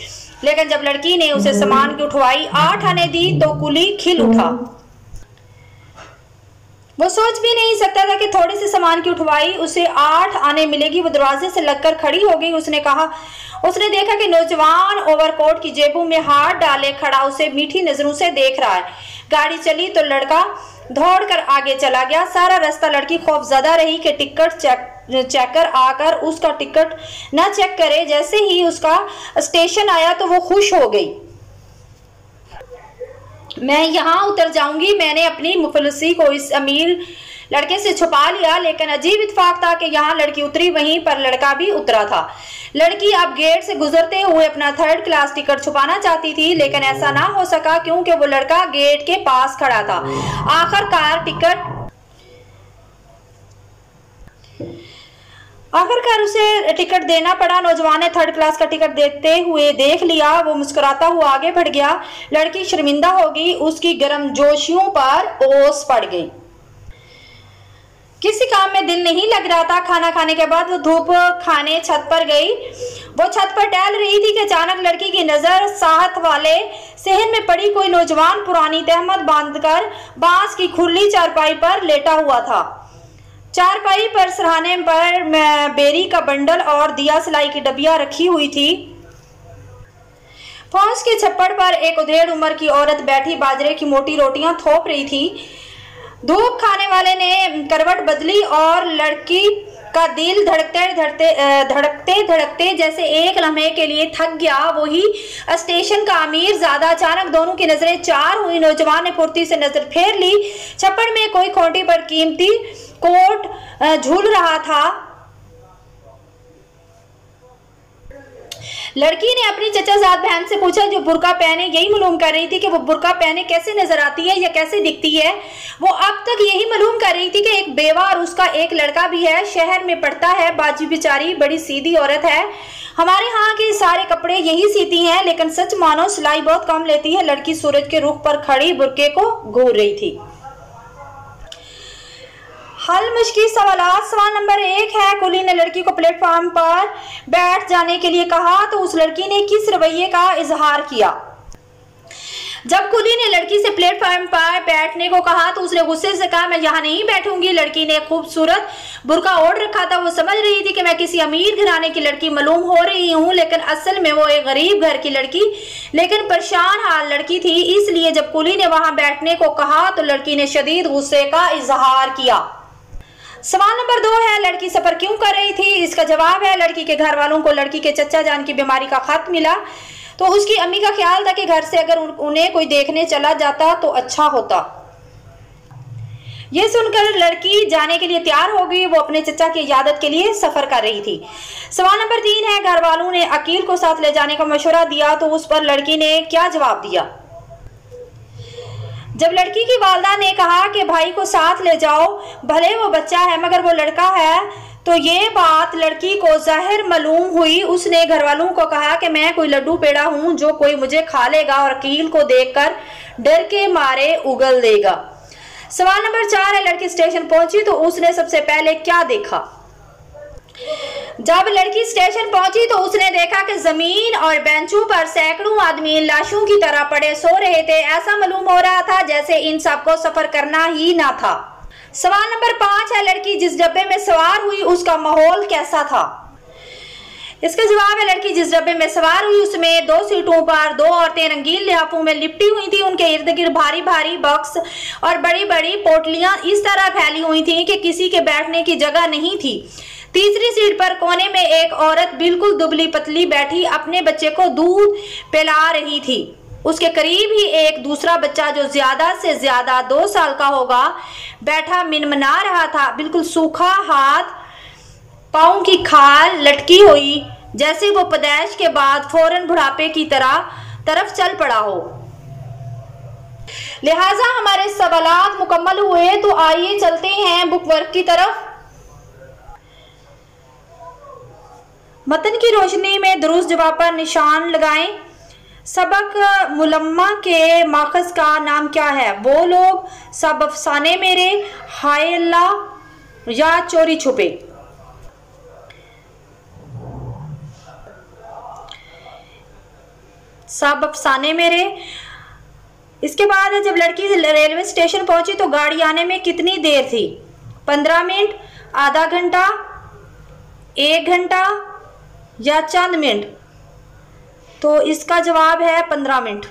लेकिन जब लड़की ने उसे सामान की उठवाई 8 आने दी तो कुली खिल उठा। वो सोच भी नहीं सकता था कि थोड़े से सामान की उठवाई उसे 8 आने मिलेगी। वो दरवाजे से लगकर खड़ी हो गई। उसने देखा कि नौजवान ओवरकोट की जेबों में हाथ डाले खड़ा उसे मीठी नजरों से देख रहा है। गाड़ी चली तो लड़का दौड़कर आगे चला गया। सारा रास्ता लड़की खौफजदा रही कि टिकट चेकर आकर उसका टिकट न चेक करे। जैसे ही उसका स्टेशन आया तो वो खुश हो गई। मैं यहाँ उतर जाऊंगी, मैंने अपनी मुफलसी को इस अमीर लड़के से छुपा लिया। लेकिन अजीब इत्तेफाक था कि यहाँ लड़की उतरी वहीं पर लड़का भी उतरा था। लड़की अब गेट से गुजरते हुए अपना थर्ड क्लास टिकट छुपाना चाहती थी, लेकिन ऐसा ना हो सका क्योंकि वो लड़का गेट के पास खड़ा था। आखिरकार उसे टिकट देना पड़ा। नौजवान ने थर्ड क्लास का टिकट देते हुए देख लिया। वो मुस्कुराता हुआ आगे बढ़ गया। लड़की शर्मिंदा हो गई, उसकी गर्मजोशियों पर ओस पड़ गई। किसी काम में दिल नहीं लग रहा था। खाना खाने के बाद वो धूप खाने छत पर गई। वो छत पर टहल रही थी कि अचानक लड़की की नजर साहत वाले सहन में पड़ी। कोई नौजवान पुरानी तहमत बांधकर बांस की खुली चारपाई पर लेटा हुआ था। चारपाई पर सराहने पर बेरी का बंडल और दिया सिलाई की डबिया रखी हुई थी। फौज के छप्पर पर एक उधेड़ उम्र की औरत बैठी बाजरे की मोटी रोटियां थोप रही थी। धूप खाने वाले ने करवट बदली और लड़की का दिल धड़कते धड़कते जैसे एक लम्हे के लिए थक गया। वही स्टेशन का अमीर ज्यादा अचानक दोनों की नजरें चार हुई। नौजवान ने फुर्ती से नजर फेर ली। छप्पड़ में कोई खोटी पर कीमती कोट झूल रहा था। लड़की ने अपनी चचाजाद बहन से पूछा जो बुर्का पहने यही मालूम कर रही थी कि वो बुर्का पहने कैसे नजर आती है या कैसे दिखती है। वो अब तक यही मालूम कर रही थी कि एक बेवा और उसका एक लड़का भी है, शहर में पढ़ता है। बाजी बेचारी बड़ी सीधी औरत है, हमारे यहाँ के सारे कपड़े यही सीती हैं, लेकिन सच मानो सिलाई बहुत कम लेती है। लड़की सूरज के रुख पर खड़ी बुर्के को घूर रही थी। हल मुश्किल सवालात। सवाल नंबर 1 है, कुली ने लड़की को प्लेटफार्म पर बैठ जाने के लिए कहा तो उस लड़की ने किस रवैये का इजहार किया? जब कुली ने लड़की से प्लेटफार्म पर बैठने को कहा तो उसने गुस्से से कहा, मैं यहाँ नहीं बैठूंगी। लड़की ने खूबसूरत बुर्का ओढ़ रखा था। वो समझ रही थी कि मैं किसी अमीर घराने की लड़की मालूम हो रही हूँ, लेकिन असल में वो एक गरीब घर की लड़की लेकिन परेशान हाल लड़की थी। इसलिए जब कुली ने वहां बैठने को कहा तो लड़की ने शदीद गुस्से का इजहार किया। सवाल नंबर 2 है, लड़की सफर क्यों कर रही थी? इसका जवाब है, लड़की के घर वालों को लड़की के चचा जान की बीमारी का खत मिला तो उसकी अम्मी का ख्याल था कि घर से अगर उन्हें कोई देखने चला जाता तो अच्छा होता। ये सुनकर लड़की जाने के लिए तैयार हो गई। वो अपने चचा की इयादत के लिए सफर कर रही थी। सवाल नंबर 3 है, घर वालों ने अकील को साथ ले जाने का मशवरा दिया तो उस पर लड़की ने क्या जवाब दिया? जब लड़की की वालदा ने कहा कि भाई को साथ ले जाओ, भले वो बच्चा है मगर वो लड़का है तो ये बात लड़की को ज़ाहिर मालूम हुई। उसने घर वालों को कहा कि मैं कोई लड्डू पेड़ा हूँ जो कोई मुझे खा लेगा और अकील को देखकर डर के मारे उगल देगा। सवाल नंबर 4 है, लड़की स्टेशन पहुंची तो उसने सबसे पहले क्या देखा? जब लड़की स्टेशन पहुंची तो उसने देखा कि जमीन और बेंचों पर सैकड़ों आदमी लाशों की तरह पड़े सो रहे थे। ऐसा मालूम हो रहा था जैसे इन सबको सफर करना ही ना था। सवाल नंबर 5 है, लड़की जिस डब्बे में सवार हुई उसका माहौल कैसा था? इसका जवाब है, लड़की जिस डब्बे में सवार हुई उसमें 2 सीटों पर 2 औरतें रंगीन लिहाफों में लिपटी हुई थी। उनके इर्द गिर्द भारी भारी बॉक्स और बड़ी बड़ी पोटलियां इस तरह फैली हुई थी कि किसी के बैठने की जगह नहीं थी। तीसरी सीट पर कोने में एक औरत बिल्कुल दुबली पतली बैठी अपने बच्चे को दूध पिला रही थी। उसके करीब ही एक दूसरा बच्चा जो ज्यादा से ज्यादा 2 साल का होगा बैठा मिनमना रहा था, बिल्कुल सूखा, हाथ पाँव की खाल लटकी हुई, जैसे वो पैदाइश के बाद फौरन बुढ़ापे की तरफ चल पड़ा हो। लिहाजा हमारे सवालात मुकम्मल हुए, तो आइए चलते हैं बुक वर्क की तरफ। मतन की रोशनी में दुरुस्त जवाब पर निशान लगाएं। सबक मुलम्मा के माखज़ का नाम क्या है? वो लोग, सब अफसाने मेरे, हाय अल्लाह या चोरी छुपे। सब अफसाने मेरे। इसके बाद जब लड़की रेलवे स्टेशन पहुंची तो गाड़ी आने में कितनी देर थी? 15 मिनट, आधा घंटा, 1 घंटा या चंद मिनट? तो इसका जवाब है 15 मिनट।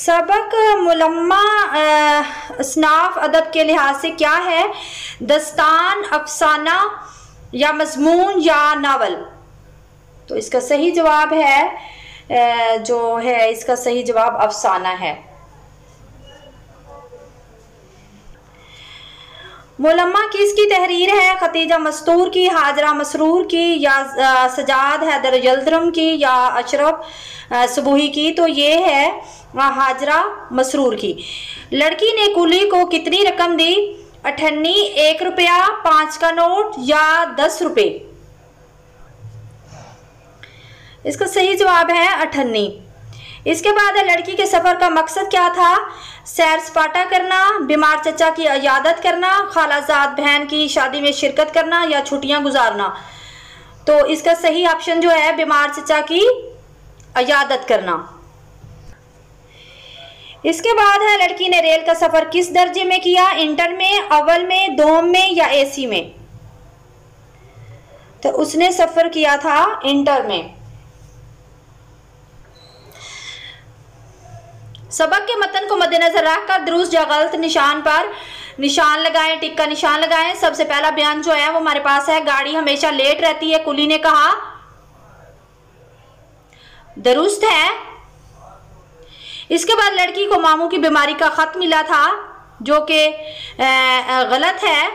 सबक मुलम्मा असनाफ अदब के लिहाज से क्या है? दस्तान, अफसाना या मजमून या नावल? तो इसका सही जवाब है अफसाना है। मुलम्मा किसकी तहरीर है? खतीजा मस्तूर की, हाजरा मसरूर की या सजाद हैदर यल्दरम की या अशरफ सबूही की? तो ये है हाजरा मसरूर की। लड़की ने कुली को कितनी रकम दी? 98, 1 रुपया, 5 का नोट या 10 रुपये? इसका सही जवाब है 98। इसके बाद लड़की के सफ़र का मकसद क्या था? सैर सपाटा करना, बीमार चचा की इयादत करना, खालाजाद बहन की शादी में शिरकत करना या छुट्टियां गुजारना? तो इसका सही ऑप्शन जो है बीमार चचा की इयादत करना। इसके बाद है लड़की ने रेल का सफ़र किस दर्जे में किया? इंटर में, अव्वल में, दोम में या एसी में? तो उसने सफ़र किया था इंटर में। सबक के मतन को मद्देनजर रखकर दुरुस्त या गलत निशान पर निशान लगाएं, टिक का निशान लगाएं। सबसे पहला बयान जो है वो हमारे पास है, गाड़ी हमेशा लेट रहती है, कुली ने कहा, दुरुस्त है। इसके बाद लड़की को मामू की बीमारी का खत मिला था, जो कि गलत है।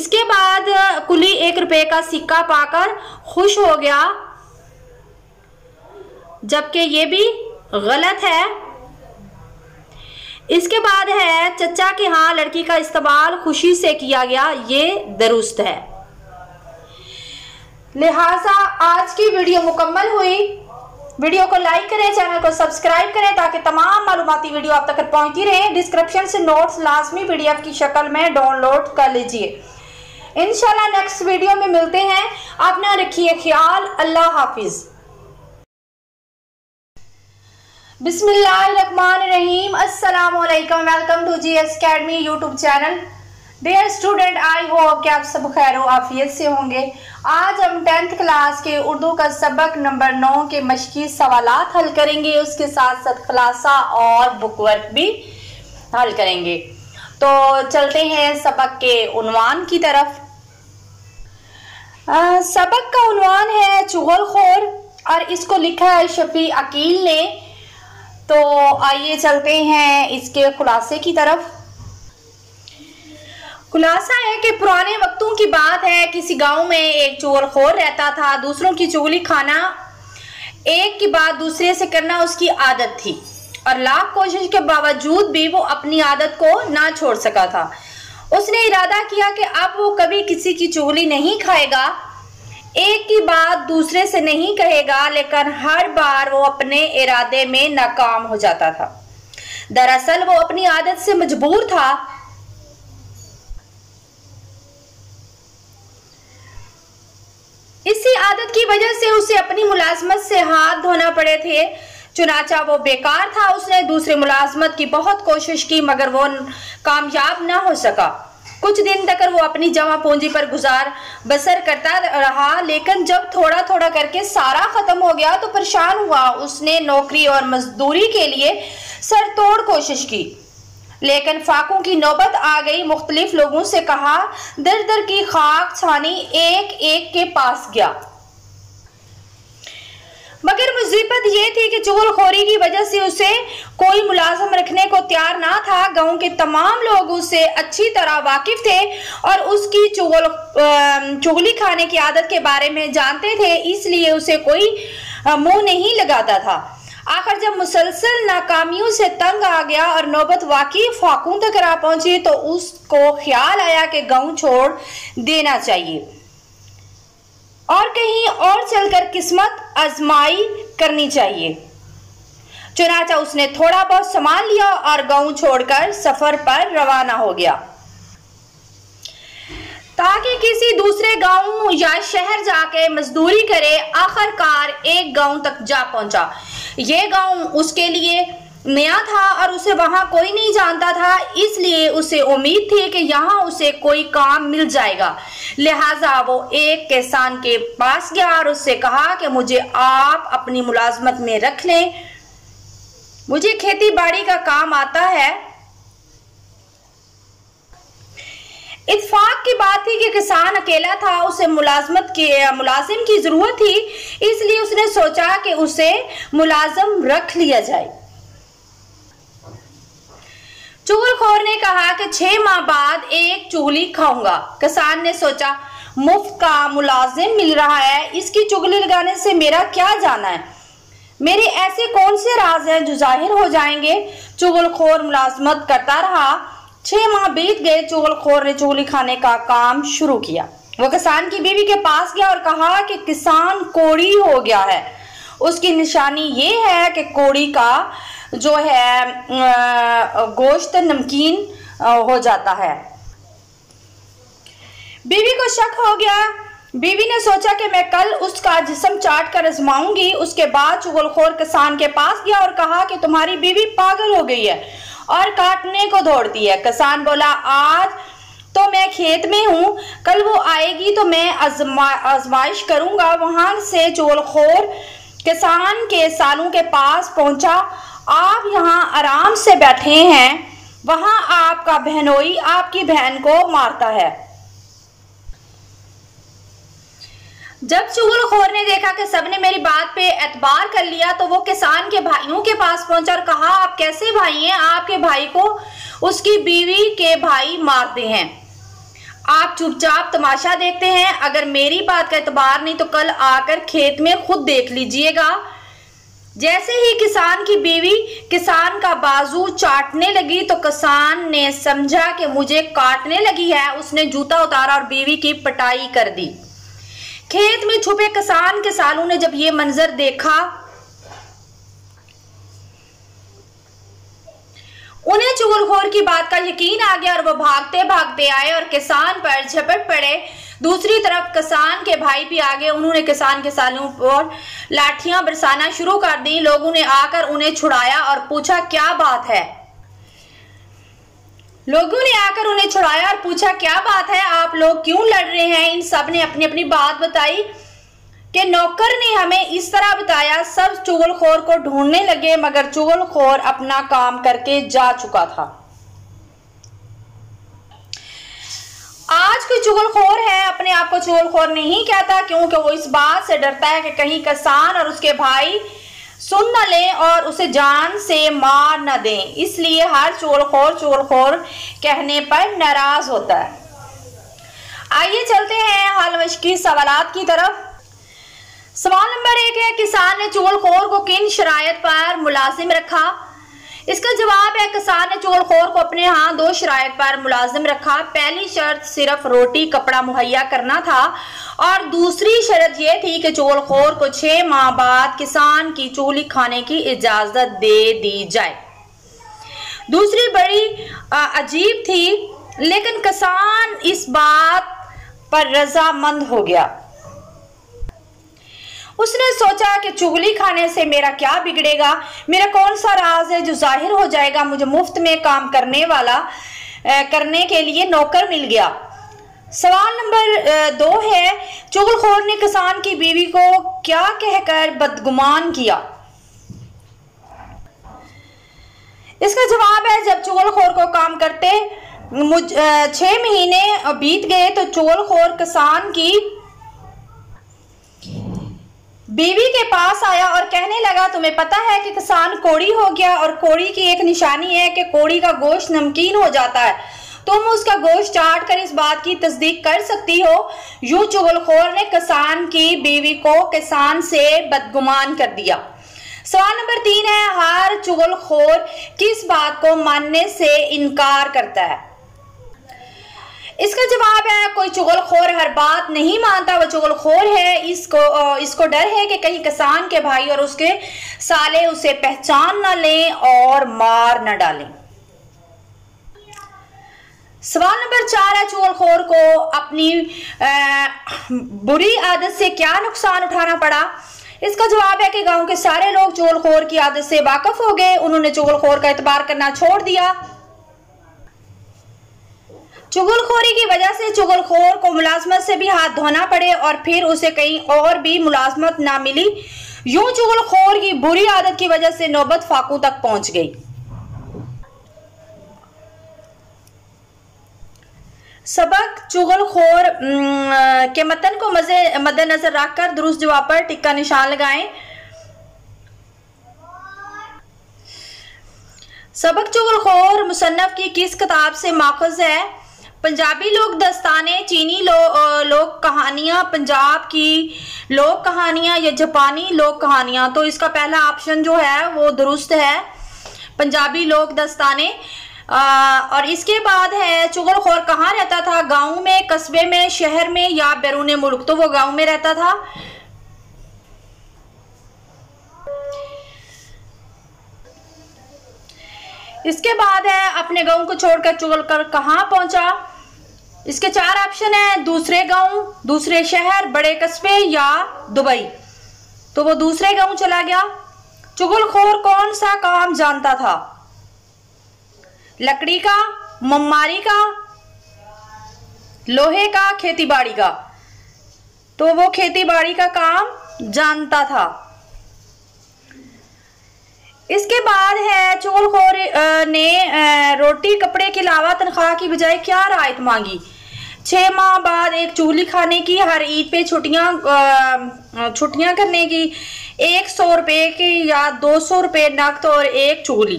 इसके बाद कुली 1 रुपये का सिक्का पाकर खुश हो गया, जबकि ये भी गलत है। इसके बाद है चचा के हाँ लड़की का इस्तेमाल खुशी से किया गया, ये दुरुस्त है। लिहाजा आज की वीडियो मुकम्मल हुई। वीडियो को लाइक करें, चैनल को सब्सक्राइब करें ताकि तमाम मालूमाती वीडियो आप तक पहुंचती रहे। डिस्क्रिप्शन से नोट्स लाजमी PDF की शक्ल में डाउनलोड कर लीजिए। इंशाल्लाह नेक्स्ट वीडियो में मिलते हैं। अपना रखिए ख्याल, अल्लाह हाफिज़। बिस्मिल्लाहिर्रहमानिर्रहीम। अस्सलामुअलैकुम। Welcome to GS Academy YouTube channel. Dear student, I hope कि आप सब खैर आफियत से होंगे। आज हम 10th क्लास के उर्दू का सबक नंबर 9 के मश्की सवालात हल करेंगे, उसके साथ साथ खुलासा और बुकवर्क भी हल करेंगे। तो चलते हैं सबक के उन्वान की तरफ। सबक का उन्वान है चुगल खोर और इसको लिखा है शफी अकील ने। तो आइए चलते हैं इसके खुलासे की तरफ। खुलासा है कि पुराने वक्तों की बात है, किसी गांव में एक चुगल खोर रहता था। दूसरों की चुगली खाना, एक की बात दूसरे से करना उसकी आदत थी और लाख कोशिश के बावजूद भी वो अपनी आदत को ना छोड़ सका था। उसने इरादा किया कि अब वो कभी किसी की चुगली नहीं खाएगा, एक की बात दूसरे से नहीं कहेगा, लेकिन हर बार वो अपने इरादे में नाकाम हो जाता था। दरअसल वो अपनी आदत से मजबूर था। इसी आदत की वजह से उसे अपनी मुलाजमत से हाथ धोना पड़े थे, चुनाचा वो बेकार था। उसने दूसरी मुलाजमत की बहुत कोशिश की मगर वो कामयाब ना हो सका। कुछ दिन तक वो अपनी जमा पूंजी पर गुजार बसर करता रहा, लेकिन जब थोड़ा थोड़ा करके सारा खत्म हो गया तो परेशान हुआ। उसने नौकरी और मजदूरी के लिए सर तोड़ कोशिश की, लेकिन फाकों की नौबत आ गई। मुख्तलिफ लोगों से कहा, दर दर की खाक छानी, एक एक के पास गया। मगर मुसीबत ये थी कि चुगलखोरी की वजह से उसे कोई मुलाजम रखने को तैयार ना था। गांव के तमाम लोग उसे अच्छी तरह वाकिफ थे और उसकी चुगली खाने की आदत के बारे में जानते थे, इसलिए उसे कोई मुंह नहीं लगाता था। आखिर जब मुसलसल नाकामियों से तंग आ गया और नौबत वाकई फाकूं तक आ पहुंची तो उसको ख्याल आया कि गांव छोड़ देना चाहिए और कहीं और चलकर किस्मत आजमाई करनी चाहिए। चुनाचा उसने थोड़ा बहुत सामान लिया और गांव छोड़कर सफर पर रवाना हो गया, ताकि किसी दूसरे गांव या शहर जाके मजदूरी करे। आखिरकार एक गांव तक जा पहुंचा। ये गांव उसके लिए नया था और उसे वहां कोई नहीं जानता था, इसलिए उसे उम्मीद थी कि यहाँ उसे कोई काम मिल जाएगा। लिहाजा वो एक किसान के पास गया और उससे कहा कि मुझे आप अपनी मुलाजमत में रख लें, मुझे खेती बाड़ी का काम आता है। इत्फाक की बात थी कि किसान अकेला था, उसे मुलाजिम की जरूरत थी, इसलिए उसने सोचा कि उसे मुलाजिम रख लिया जाए। चुगलखोर ने कहा कि 6 माह बाद एक चुगली खाऊंगा। किसान ने सोचा, मुफ्त का मुलाजिम मिल रहा है, इसकी चुगली लगाने से मेरा क्या जाना है, मेरे ऐसे कौन से राज हैं जो जाहिर हो जाएंगे। चुगलखोर मुलाजमत करता रहा। 6 माह बीत गए। चुगलखोर ने चुगली खाने का काम शुरू किया। वो किसान की बीवी के पास गया और कहा कि किसान कोड़ी हो गया है, उसकी निशानी ये है कि कोड़ी का जो है गोश्त नमकीन हो जाता है। बीवी को शक हो गया। बीवी ने सोचा कि मैं कल उसका जिस्म चाट कर आजमाऊंगी। उसके बाद चुगलखोर किसान के पास गया और कहा कि तुम्हारी बीवी पागल हो गई है और काटने को दौड़ती है। किसान बोला, आज तो मैं खेत में हूँ, कल वो आएगी तो मैं आजमाइश करूँगा। वहाँ से चुगलखोर किसान के सालों के पास पहुँचा। आप यहाँ आराम से बैठे हैं, वहाँ आपका बहनोई आपकी बहन को मारता है। जब चुगलखोर ने देखा कि सबने मेरी बात पे एतबार कर लिया तो वो किसान के भाइयों के पास पहुंचा और कहा, आप कैसे भाई हैं, आपके भाई को उसकी बीवी के भाई मारते हैं, आप चुपचाप तमाशा देखते हैं। अगर मेरी बात का एतबार नहीं तो कल आकर खेत में खुद देख लीजिएगा। जैसे ही किसान की बीवी किसान का बाजू चाटने लगी तो किसान ने समझा कि मुझे काटने लगी है। उसने जूता उतारा और बीवी की पिटाई कर दी। खेत में छुपे किसान के सालों ने जब ये मंजर देखा, उन्हें चुगलखोर की बात का यकीन आ गया और वो भागते भागते आए और किसान पर झपट पड़े। दूसरी तरफ किसान के भाई भी आ गए। उन्होंने किसान के सालों पर लाठियां बरसाना शुरू कर दी। लोगों ने आकर उन्हें छुड़ाया और पूछा, क्या बात है? आप लोग क्यों लड़ रहे हैं? इन सब ने अपनी अपनी बात बताई कि नौकर ने हमें इस तरह बताया। सब चुगलखोर को ढूंढने लगे, मगर चुगलखोर अपना काम करके जा चुका था। आज कोई चुगलखोर है अपने आप को चुगलखोर नहीं कहता, क्योंकि वो इस बात से डरता है कि कहीं किसान और उसके भाई सुन न लें और उसे जान से मार न दें, इसलिए हर चुगलखोर कहने पर नाराज होता है। आइए चलते हैं हाल मश्की सवालात की तरफ। सवाल नंबर 1 है, किसान ने चुगलखोर को किन शरायत पर मुलाजिम रखा? इसका जवाब है किसान ने चुगल खोर को अपने यहाँ दो शराइत पर मुलाजिम रखा। पहली शर्त सिर्फ रोटी कपड़ा मुहैया करना था और दूसरी शर्त यह थी कि चुगल खोर को 6 माह बाद किसान की चूली खाने की इजाजत दे दी जाए। दूसरी बड़ी अजीब थी, लेकिन किसान इस बात पर रजामंद हो गया। उसने सोचा कि चुगली खाने से मेरा क्या बिगड़ेगा, मेरा कौन सा राज है जो जाहिर हो जाएगा। मुझे मुफ्त में काम करने के लिए नौकर मिल गया। सवाल नंबर 2 है, चुगलखोर ने किसान की बीवी को क्या कहकर बदगुमान किया। इसका जवाब है, जब चुगलखोर को काम करते 6 महीने बीत गए तो चुगलखोर किसान की बीवी के पास आया और कहने लगा, तुम्हें पता है कि किसान कोड़ी हो गया और कोड़ी की एक निशानी है कि कोड़ी का गोश्त नमकीन हो जाता है। तुम उसका गोश्त चाट कर इस बात की तस्दीक कर सकती हो। यूं चुगलखोर ने किसान की बीवी को किसान से बदगुमान कर दिया। सवाल नंबर 3 है, हर चुगलखोर किस बात को मानने से इनकार करता है। इसका जवाब है, कोई चुगलखोर हर बात नहीं मानता, वह चुगलखोर है। इसको डर है कि कहीं किसान के भाई और उसके साले उसे पहचान ना लें और मार ना डालें। सवाल नंबर 4 है, चुगलखोर को अपनी बुरी आदत से क्या नुकसान उठाना पड़ा। इसका जवाब है कि गांव के सारे लोग चुगलखोर की आदत से वाकिफ हो गए। उन्होंने चुगलखोर का एतबार करना छोड़ दिया। चुगलखोरी की वजह से चुगलखोर को मुलाजमत से भी हाथ धोना पड़े और फिर उसे कहीं और भी मुलाजमत ना मिली। यूं चुगलखोर की बुरी आदत की वजह से नौबत फाकू तक पहुंच गई। सबक, चुगलखोर के मतन को मद्देनजर रखकर दुरुस्त जवाब पर टिक्का निशान लगाएं। सबक, चुगलखोर मुसन्नफ की किस किताब से माखुज है। पंजाबी लोग दस्ताने, चीनी लोक कहानियाँ, पंजाब की लोक कहानियाँ या जापानी लोक कहानियाँ। तो इसका पहला ऑप्शन जो है वो दुरुस्त है, पंजाबी लोक दस्ताने। और इसके बाद है, चुगलखोर कहाँ रहता था, गांव में, कस्बे में, शहर में या बैरून मुल्क। तो वो गांव में रहता था। इसके बाद है, अपने गांव को छोड़कर चुगलखोर कहाँ पहुंचा। इसके 4 ऑप्शन है, दूसरे गांव, दूसरे शहर, बड़े कस्बे या दुबई। तो वो दूसरे गांव चला गया। चुगलखोर कौन सा काम जानता था, लकड़ी का, मम्मारी का, लोहे का, खेतीबाड़ी का। तो वो खेतीबाड़ी का काम जानता था। इसके बाद है, चुगलखोर ने रोटी कपड़े के अलावा तनख्वाह की बजाय क्या रायत मांगी। 6 माह बाद एक चूली खाने की, हर ईद पे छुट्टियां करने की, 100 रुपये की या 200 रुपये नकद और एक चूली।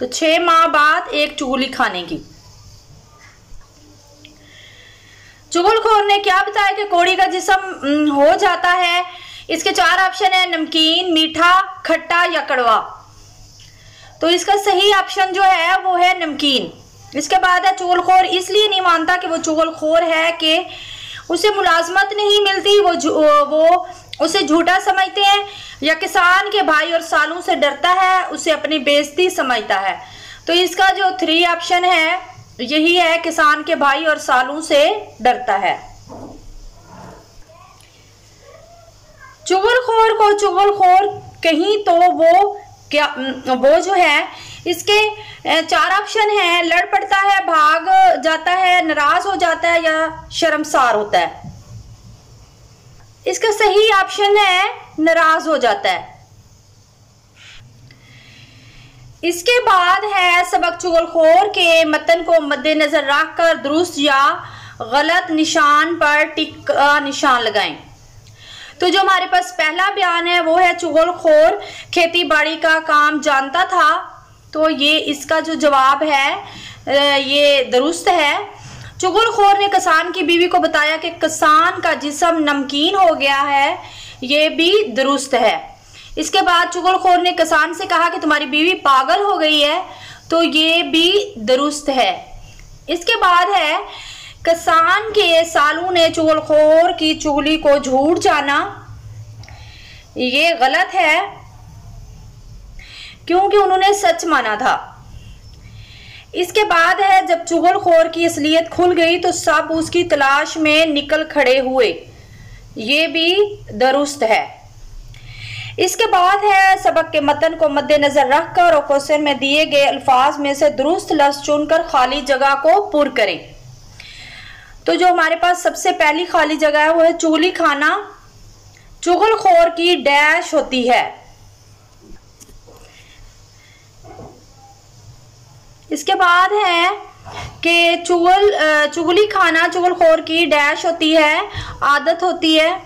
तो 6 माह बाद एक चूली खाने की। चुगलखोर ने क्या बताया कि कोड़ी का जिस्म हो जाता है। इसके 4 ऑप्शन है, नमकीन, मीठा, खट्टा या कड़वा। तो इसका सही ऑप्शन जो है वो है नमकीन। इसके बाद है, चुगलखोर इसलिए नहीं मानता कि वो चुगलखोर है कि उसे मुलाजमत नहीं मिलती, वो उसे झूठा समझते हैं, या किसान के भाई और सालों से डरता है, उसे अपनी बेइज्जती समझता है। तो इसका जो 3 ऑप्शन है यही है, किसान के भाई और सालों से डरता है। चुगलखोर को चुगलखोर कहीं तो वो जो है, इसके 4 ऑप्शन है, लड़ पड़ता है, भाग जाता है, नाराज हो जाता है या शर्मसार होता है। इसका सही ऑप्शन है नाराज हो जाता है। इसके बाद है, सबक, चुगलखोर के मतन को मद्देनजर रखकर दुरुस्त या गलत निशान पर टिक्का निशान लगाएं। तो जो हमारे पास पहला बयान है वो है, चुगलखोर खेतीबाड़ी का काम जानता था। तो ये इसका जो जवाब है ये दुरुस्त है। चुगलखोर ने किसान की बीवी को बताया कि किसान का जिस्म नमकीन हो गया है, ये भी दुरुस्त है। इसके बाद चुगलखोर ने किसान से कहा कि तुम्हारी बीवी पागल हो गई है, तो ये भी दुरुस्त है। इसके बाद है किसान के सालू ने चुगलखोर की चुगली को झूठ जाना, ये गलत है क्योंकि उन्होंने सच माना था। इसके बाद है जब चुगलखोर की असलियत खुल गई तो सब उसकी तलाश में निकल खड़े हुए, ये भी दुरुस्त है। इसके बाद है सबक के मतन को मद्देनजर रखकर और क्वेश्चन में दिए गए अल्फाज में से दुरुस्त लफ्ज चुनकर खाली जगह को पूर करें। तो जो हमारे पास सबसे पहली खाली जगह है वो है चुगली खाना। चुगलखोर की डैश होती है। इसके बाद है कि चुगली खाना चुगलखोर की डैश होती है, आदत होती है।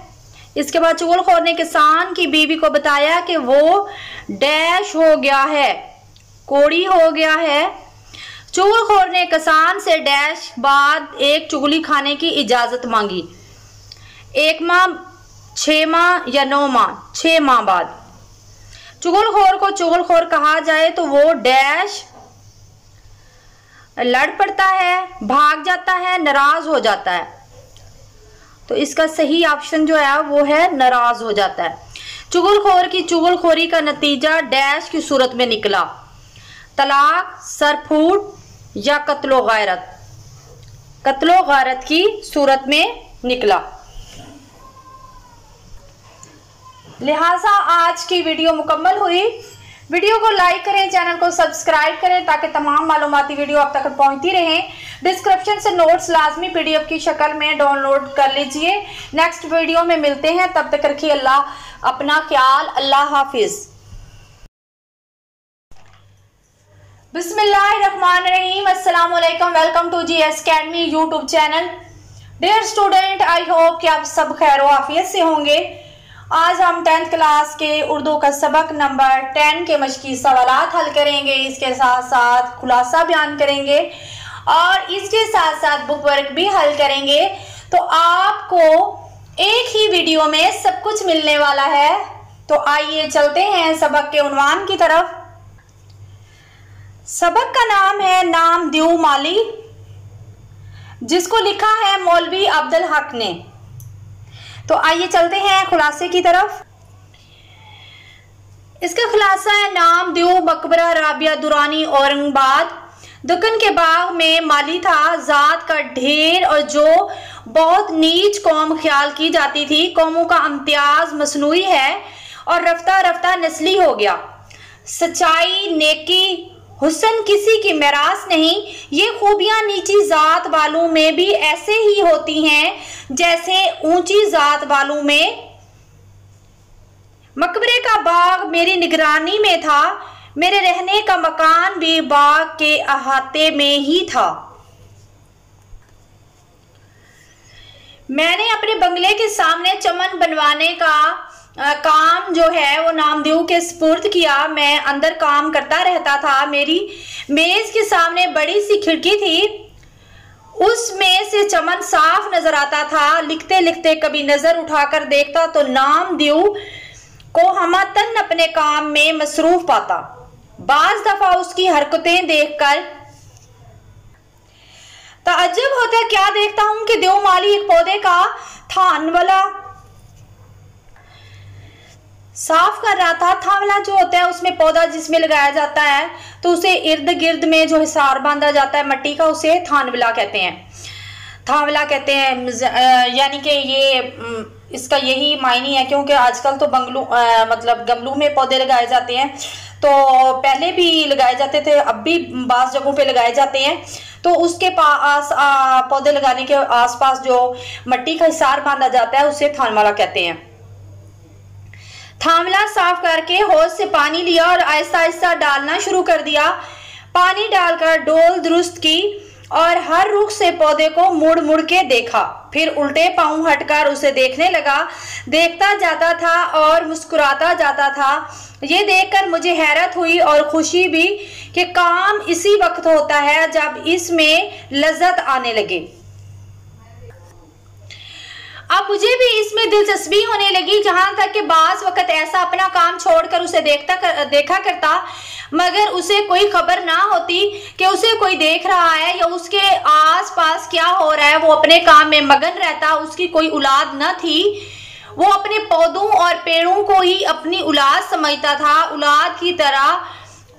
इसके बाद चुगलखोर ने किसान की बीवी को बताया कि वो डैश हो गया है, कोड़ी हो गया है। चुगलखोर ने किसान से डैश बाद एक चुगली खाने की इजाज़त मांगी, 1 माह, 6 माह या 9 माह, 6 माह बाद। चुगलखोर को चुगलखोर कहा जाए तो वो डैश लड़ पड़ता है, भाग जाता है, नाराज हो जाता है। तो इसका सही ऑप्शन जो है वो है नाराज हो जाता है। चुगलखोर की चुगलखोरी का नतीजा डैश की सूरत में निकला, तलाक, सरफूट या कत्लो-गारत। कत्लो-गारत की सूरत में निकला। लिहाजा आज की वीडियो मुकम्मल हुई। वीडियो को लाइक करें, चैनल को सब्सक्राइब करें ताकि तमाम मालूमाती वीडियो आप तक पहुंचती रहें। डिस्क्रिप्शन से नोट्स लाजमी पीडीएफ की शक्ल में डाउनलोड कर लीजिए। नेक्स्ट वीडियो में मिलते हैं, तब तक रखिए अल्लाह अपना ख्याल। अल्लाह हाफिज़। बिस्मिल्लाहिर्रहमानिर्रहीम। अस्सलाम वालेकुम। Welcome to GS academy YouTube channel. Dear student, I hope कि आप सब खैर आफियत से होंगे। आज हम 10th क्लास के उर्दू का सबक नंबर 10 के मश्की सवालात हल करेंगे, इसके साथ साथ खुलासा बयान करेंगे और इसके साथ साथ बुक वर्क भी हल करेंगे। तो आपको एक ही वीडियो में सब कुछ मिलने वाला है। तो आइए चलते हैं सबक के उन्वान की तरफ। सबक का नाम है नाम देव माली, जिसको लिखा है मौलवी अब्दुल हक ने। तो आइए चलते हैं खुलासे की तरफ। इसका खुलासा है नाम देव मकबरा राबिया दुरानी औरंगाबाद। दुकान के बाग में माली था, जात का ढेर और जो बहुत नीच कौम ख्याल की जाती थी। कौमों का इम्तियाज मसनूई है और रफ्ता रफ्ता नस्ली हो गया। सच्चाई, नेकी, हुस्न किसी की मिरास नहीं। ये खूबियाँ नीची जात वालों में भी ऐसे ही होती हैं जैसे ऊंची जात वालों में। मकबरे का बाग मेरी निगरानी में था, मेरे रहने का मकान भी बाग के अहाते में ही था। मैंने अपने बंगले के सामने चमन बनवाने का काम जो है वो नामदेव के सुपुर्द किया। मैं अंदर काम करता रहता था। मेरी मेज के सामने बड़ी सी खिड़की थी, उसमें से चमन साफ नजर आता था। लिखते लिखते कभी नजर उठाकर देखता तो नामदेव को हमातन अपने काम में मसरूफ पाता। बाज दफा उसकी हरकतें देखकर ताज्जुब होता, क्या देखता हूं कि देव माली एक पौधे का थानवला साफ कर रहा था। थांवला जो होता है उसमें पौधा जिसमें लगाया जाता है तो उसे इर्द गिर्द में जो हिसार बांधा जाता है मट्टी का, उसे थानवला कहते हैं। थांवला कहते हैं, यानी कि ये इसका यही मायने है, क्योंकि आजकल तो बंगलों मतलब गमलों में पौधे लगाए जाते हैं। तो पहले भी लगाए जाते थे, अब भी बास जगहों पे लगाए जाते हैं। तो उसके पास पौधे लगाने के आसपास जो मट्टी का हिसार बांधा जाता है उसे थानवला कहते हैं। थामला साफ करके होज से पानी लिया और आहिस्ता आहिस्ता डालना शुरू कर दिया। पानी डालकर डोल दुरुस्त की और हर रुख से पौधे को मुड़ मुड़ के देखा। फिर उल्टे पांव हटकर उसे देखने लगा, देखता जाता था और मुस्कुराता जाता था। ये देखकर मुझे हैरत हुई और खुशी भी कि काम इसी वक्त होता है जब इसमें लज्जत आने लगे। अब मुझे भी इसमें दिलचस्पी होने लगी, जहाँ तक कि बाज़ वक़्त ऐसा अपना काम छोड़कर उसे देखा करता मगर उसे कोई खबर ना होती कि उसे कोई देख रहा है या उसके आसपास क्या हो रहा है। वो अपने काम में मगन रहता, उसकी कोई औलाद न थी, वो अपने पौधों और पेड़ों को ही अपनी औलाद समझता था, औलाद की तरह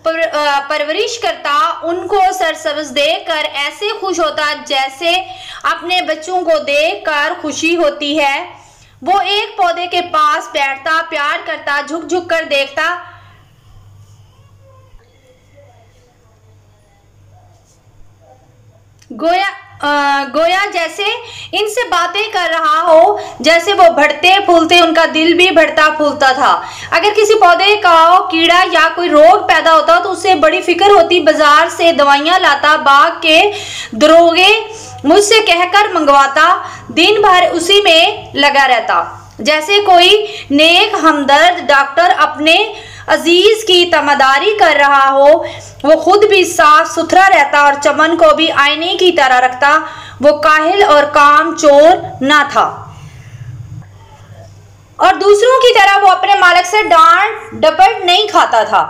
परवरिश करता, उनको सरसब्ज़ देखकर ऐसे खुश होता जैसे अपने बच्चों को देखकर खुशी होती है। वो एक पौधे के पास बैठता, प्यार करता, झुक झुक कर देखता, गोया जैसे इनसे बातें कर रहा हो, जैसे वो बढ़ते फूलते, उनका दिल भी बढ़ता फूलता था। अगर किसी पौधे का कीड़ा या कोई रोग पैदा होता तो उससे बड़ी फिक्र होती, बाजार से दवाइयाँ लाता, बाग के दरोगे मुझसे कहकर मंगवाता, दिन भर उसी में लगा रहता जैसे कोई नेक हमदर्द डॉक्टर अपने अजीज की तमादारी कर रहा हो। वो खुद भी साफ सुथरा रहता और चमन को भी आईने की तरह रखता। वो काहिल और काम चोर ना था और दूसरों की तरह वो अपने मालिक से डांट डपट नहीं खाता था।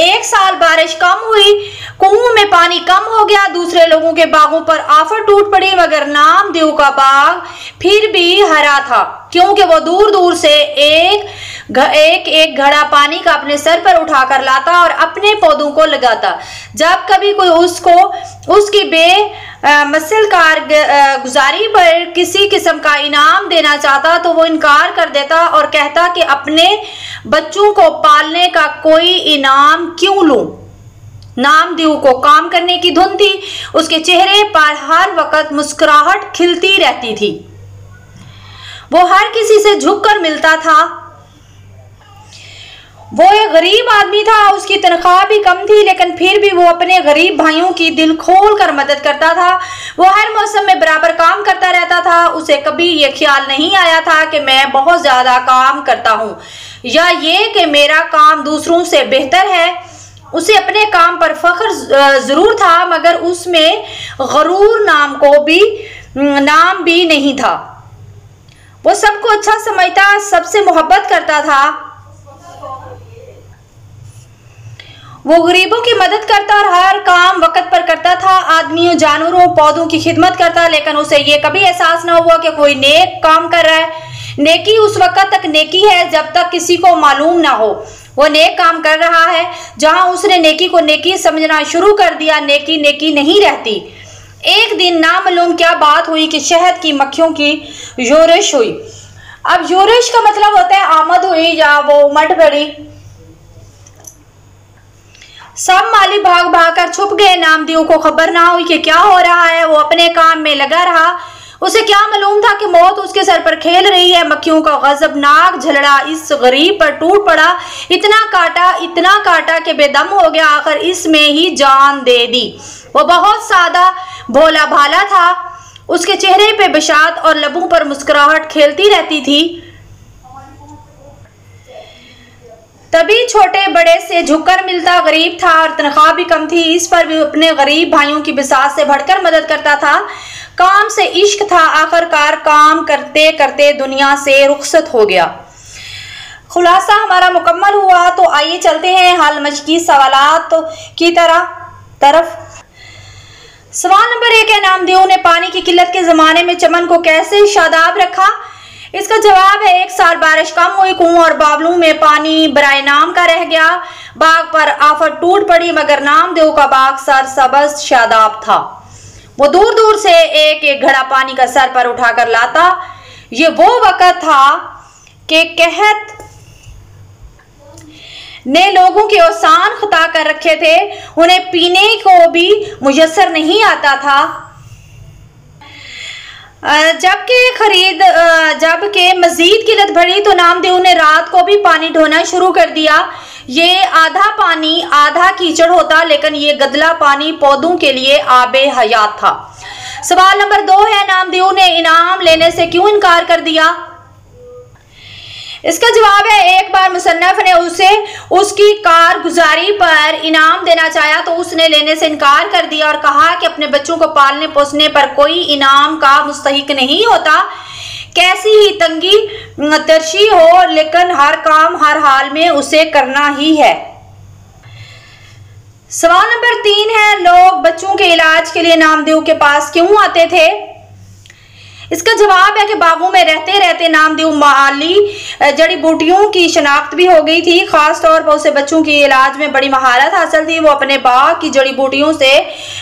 एक साल बारिश कम हुई, कुओं में पानी कम हो गया, दूसरे लोगों के बागों पर आफत टूट पड़ी, मगर नाम देव का बाग फिर भी हरा था क्योंकि वो दूर दूर से एक घड़ा पानी का अपने सर पर उठाकर लाता और अपने पौधों को लगाता। जब कभी कोई उसको उसकी बेमसल कारगुजारी पर किसी किस्म का इनाम देना चाहता तो वो इनकार कर देता और कहता कि अपने बच्चों को पालने का कोई इनाम क्यों लूं। नामदेव को काम करने की धुन थी, उसके चेहरे पर हर वक्त मुस्कुराहट खिलती रहती थी। वो हर किसी से झुककर मिलता था। वो एक गरीब आदमी था, उसकी तनख्वाह भी कम थी, लेकिन फिर भी वो अपने गरीब भाइयों की दिल खोल कर मदद करता था। वो हर मौसम में बराबर काम करता रहता था। उसे कभी ये ख्याल नहीं आया था कि मैं बहुत ज़्यादा काम करता हूँ या ये कि मेरा काम दूसरों से बेहतर है। उसे अपने काम पर फख्र ज़रूर था मगर उसमें गरूर नाम भी नहीं था। वो सबको अच्छा समझता, सबसे मोहब्बत करता था, वो गरीबों की मदद करता और हर काम वक्त पर करता था, आदमियों, जानवरों, पौधों की खिदमत करता। लेकिन उसे ये कभी एहसास ना हुआ कि कोई नेक काम कर रहा है। नेकी उस वक्त तक नेकी है जब तक किसी को मालूम ना हो वो नेक काम कर रहा है। जहाँ उसने नेकी को नेकी समझना शुरू कर दिया, नेकी नेकी नहीं रहती। एक दिन नामालूम क्या बात हुई कि शहद की मक्खियों की यूरिश हुई। अब यूरिश का मतलब होता है आमद हुई या वो उमड़ पड़ी। सब माली भाग भाग कर छुप गए। नामदेव को खबर ना हुई कि क्या हो रहा है। वो अपने काम में लगा रहा। उसे क्या मालूम था कि मौत उसके सर पर खेल रही है। मक्खियों का गजबनाक झलड़ा इस गरीब पर टूट पड़ा। इतना काटा कि बेदम हो गया। आखिर इसमें ही जान दे दी। वो बहुत सादा भोला भाला था। उसके चेहरे पे बिशात और लबों पर मुस्कुराहट खेलती रहती थी। तभी छोटे बड़े से झुककर मिलता। गरीब था और तनख्वाह भी कम थी, इस पर भी अपने गरीब भाइयों की बिसात से बढ़कर मदद करता था। काम से इश्क था। आखिरकार काम करते करते दुनिया से रुखसत हो गया। खुलासा हमारा मुकम्मल हुआ। तो आइए चलते हैं हाल मशकी सवालात की तरफ। सवाल नंबर 1 है, नामदेव ने पानी की किल्लत के ज़माने में चमन को कैसे शादाब रखा। इसका जवाब है, एक साल बारिश कम हुई, कुओं और बावलों में पानी बराए नाम का रह गया, बाग पर आफत टूट पड़ी, मगर नामदेव का बाग सरसब्ज़ शादाब था। वो दूर दूर से एक घड़ा पानी का सर पर उठाकर लाता। ये वो वक़्त था कि कहत ने लोगों के औसान खता कर रखे थे, उन्हें पीने को भी मुयस्सर नहीं आता था। जबकि मजीद किल्लत बढ़ी तो नामदेव ने रात को भी पानी ढोना शुरू कर दिया। ये आधा पानी आधा कीचड़ होता, लेकिन ये गदला पानी पौधों के लिए आबे हयात था। सवाल नंबर 2 है, नामदेव ने इनाम लेने से क्यों इनकार कर दिया। इसका जवाब है एक बार मुसन्नफ ने उसे उसकी कारगुजारी पर इनाम देना चाहा तो उसने लेने से इनकार कर दिया और कहा कि अपने बच्चों को पालने पोसने पर कोई इनाम का मुस्तहिक नहीं होता, कैसी ही तंगी तर्शी हो, लेकिन हर काम हर हाल में उसे करना ही है। सवाल नंबर 3 है, लोग बच्चों के इलाज के लिए नामदेव के पास क्यों आते थे? इसका जवाब है कि बागों में रहते रहते नामदेव माली जड़ी बूटियों की शनाख्त भी हो गई थी। ख़ास तौर पर उसे बच्चों के इलाज में बड़ी महारत हासिल थी। वो अपने बाग की जड़ी बूटियों से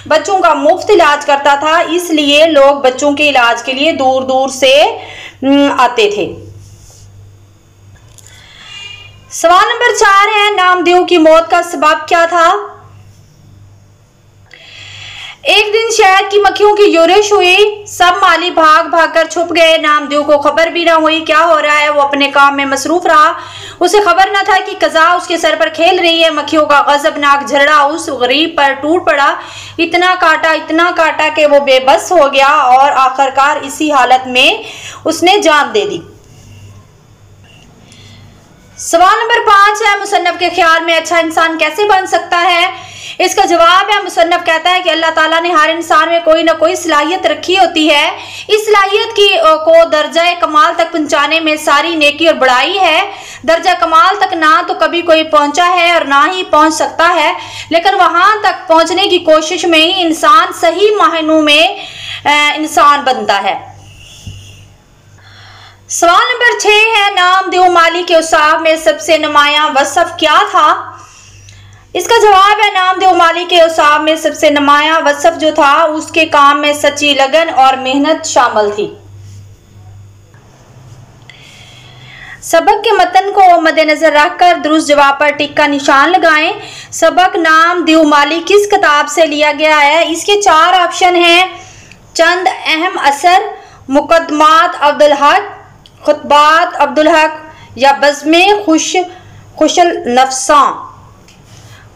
बच्चों का मुफ्त इलाज करता था, इसलिए लोग बच्चों के इलाज के लिए दूर दूर से आते थे। सवाल नंबर 4 है, नामदेव की मौत का सबब क्या था? एक दिन शहद की मक्खियों की यूरिश हुई, सब माली भाग भाग कर छुप गए। नामदेव को खबर भी ना हुई क्या हो रहा है, वो अपने काम में मसरूफ रहा। उसे खबर न था कि कज़ा उसके सर पर खेल रही है। मक्खियों का गजबनाक झगड़ा उस गरीब पर टूट पड़ा, इतना काटा कि वो बेबस हो गया और आखिरकार इसी हालत में उसने जान दे दी। सवाल नंबर 5 है, मुसन्नफ के ख्याल में अच्छा इंसान कैसे बन सकता है? इसका जवाब है, मुसन्नफ कहता है कि अल्लाह ताला ने हर इंसान में कोई ना कोई सलाहियत रखी होती है। इस सलाहियत की को दर्जा कमाल तक पहुंचाने में सारी नेकी और बड़ाई है। दर्जा कमाल तक ना तो कभी कोई पहुंचा है और ना ही पहुंच सकता है, लेकिन वहां तक पहुंचने की कोशिश में ही इंसान सही मायनों में इंसान बनता है। सवाल नंबर 6 है, नाम देव माली के उसाब में सबसे नुमाया वसफ क्या था? इसका जवाब है, नामदेव माली के उसाब में सबसे नुमाया वसफ जो था, उसके काम में सच्ची लगन और मेहनत शामिल थी। सबक के मतन को मद्देनजर रखकर दुरुस्त जवाब पर टिक का निशान लगाएं। सबक नामदेव माली किस किताब से लिया गया है? इसके 4 ऑप्शन हैं, चंद अहम असर, मुकदमात अब्दुल हक, खुतबात अब्दुल हक या बज़्मे खुशल नफसा।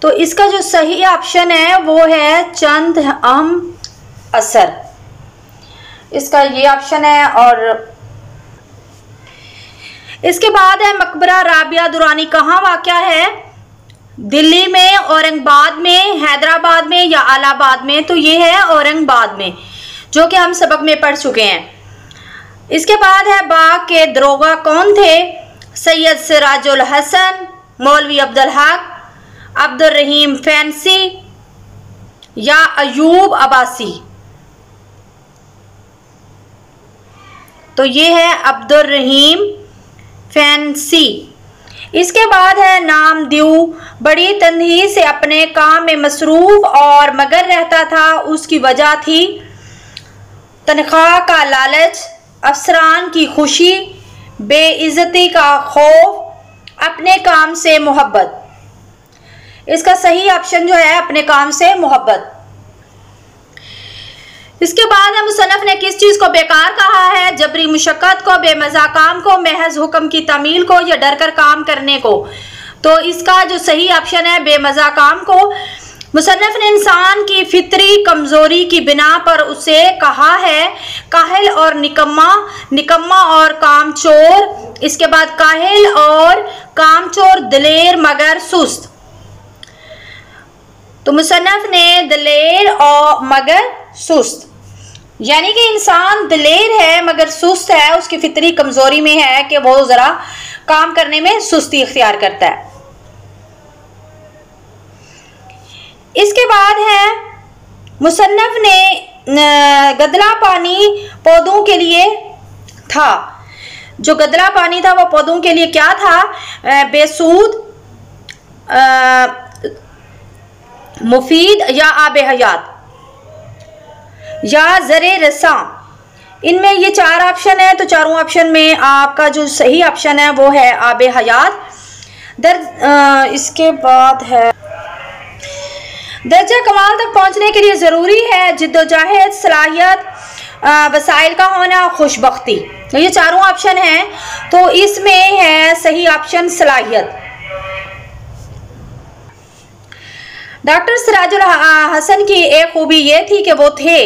तो इसका जो सही ऑप्शन है वो है चंद अहम असर, इसका ये ऑप्शन है। और इसके बाद है, मकबरा राबिया दुरानी कहाँ वाक़या है? दिल्ली में, औरंगाबाद में, हैदराबाद में या इलाहाबाद में? तो ये है औरंगाबाद में, जो कि हम सबक में पढ़ चुके हैं। इसके बाद है, बाग के दरोगा कौन थे? सैयद सिराजुल हसन, मौलवी अब्दुल हक, अब्दुल रहीम फैंसी या अयूब अब्बासी? तो ये है अब्दुल रहीम फैंसी। इसके बाद है, नाम देव बड़ी तन्ही से अपने काम में मसरूफ और मगर रहता था। उसकी वजह थी तनख्वाह का लालच, अफसरान की खुशी, बेइज्जती का खौफ, अपने काम से मोहब्बत। इसका सही ऑप्शन जो है, अपने काम से मोहब्बत। इसके बाद है, मुसन्नफ ने किस चीज़ को बेकार कहा है? जबरी मुशक्क़त को, बेमज़ा काम को, महज हुक्म की तमील को या डर कर काम करने को? तो इसका जो सही ऑप्शन है, बेमज़ा काम को। मुसन्नफ ने इंसान की फितरी कमज़ोरी की बिना पर उसे कहा है काहिल और निकम्मा और कामचोर। इसके बाद काहिल और कामचोर, दिलेर मगर सुस्त। तो मुसन्नफ ने दिलेर और मगर सुस्त, यानी कि इंसान दिलेर है मगर सुस्त है, उसकी फितरी कमज़ोरी में है कि वो ज़रा काम करने में सुस्ती इख्तियार करता है। इसके बाद है, मुसन्नफ ने गदला पानी पौधों के लिए था। जो गदला पानी था वो पौधों के लिए क्या था? बेसूद, मुफीद या आब हयात या ज़रे रसा? इनमें ये 4 ऑप्शन है, तो चारों ऑप्शन में आपका जो सही ऑप्शन है वो है आब हयात। इसके बाद है, दर्जा कमाल तक पहुँचने के लिए ज़रूरी है जिद्दोजहद, सलाहियत, वसाइल का होना, खुशबख्ती। तो ये चारों ऑप्शन हैं, तो इसमें है सही ऑप्शन सलाहियत। डॉक्टर सिराजुल हसन की एक खूबी ये थी कि वो थे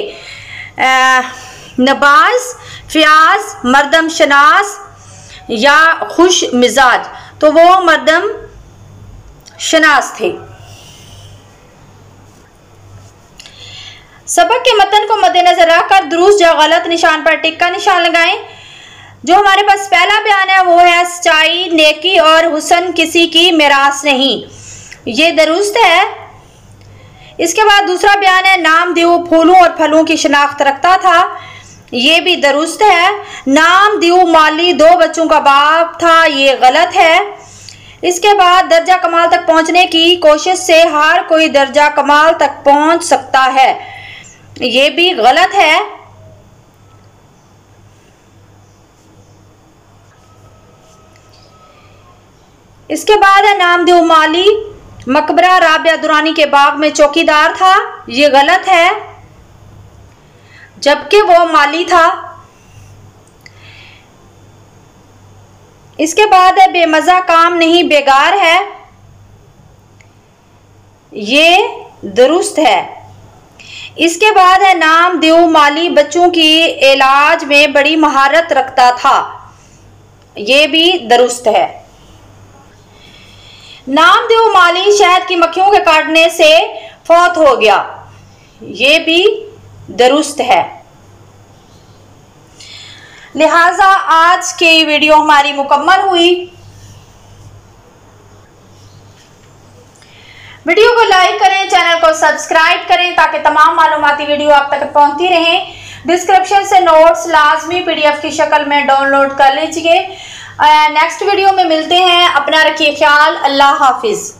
नबाज, फयाज, मरदम शनास, या खुश मिजाज, तो वो मर्दम शनास थे। सबक के मतन को मद्देनजर रखकर दुरुस्त या गलत निशान पर टिक का निशान लगाएं। जो हमारे पास पहला बयान है वो है सच्चाई, नेकी और हुसन किसी की मिरास नहीं, ये दुरुस्त है। इसके बाद दूसरा बयान है नामदेव फूलों और फलों की शनाख्त रखता था, ये भी दुरुस्त है। नाम देव माली दो बच्चों का बाप था, ये गलत है। इसके बाद दर्जा कमाल तक पहुंचने की कोशिश से हर कोई दर्जा कमाल तक पहुंच सकता है, ये भी गलत है। इसके बाद है नामदेव माली मकबरा राबिया दुरानी के बाग में चौकीदार था, ये गलत है, जबकि वो माली था। इसके बाद है बेमजा काम नहीं बेगार है, ये दुरुस्त है। इसके बाद है नाम देव माली बच्चों की इलाज में बड़ी महारत रखता था, ये भी दुरुस्त है। नाम देव माली शहद की मक्खियों के काटने से फौत हो गया, ये भी दुरुस्त है। लिहाजा आज की वीडियो हमारी मुकम्मल हुई। वीडियो को लाइक करें, चैनल को सब्सक्राइब करें ताकि तमाम मालूमाती वीडियो आप तक पहुंचती रहें। डिस्क्रिप्शन से नोट्स लाजमी PDF की शक्ल में डाउनलोड कर लीजिए। नेक्स्ट वीडियो में मिलते हैं। अपना रखिए ख्याल। अल्लाह हाफिज़।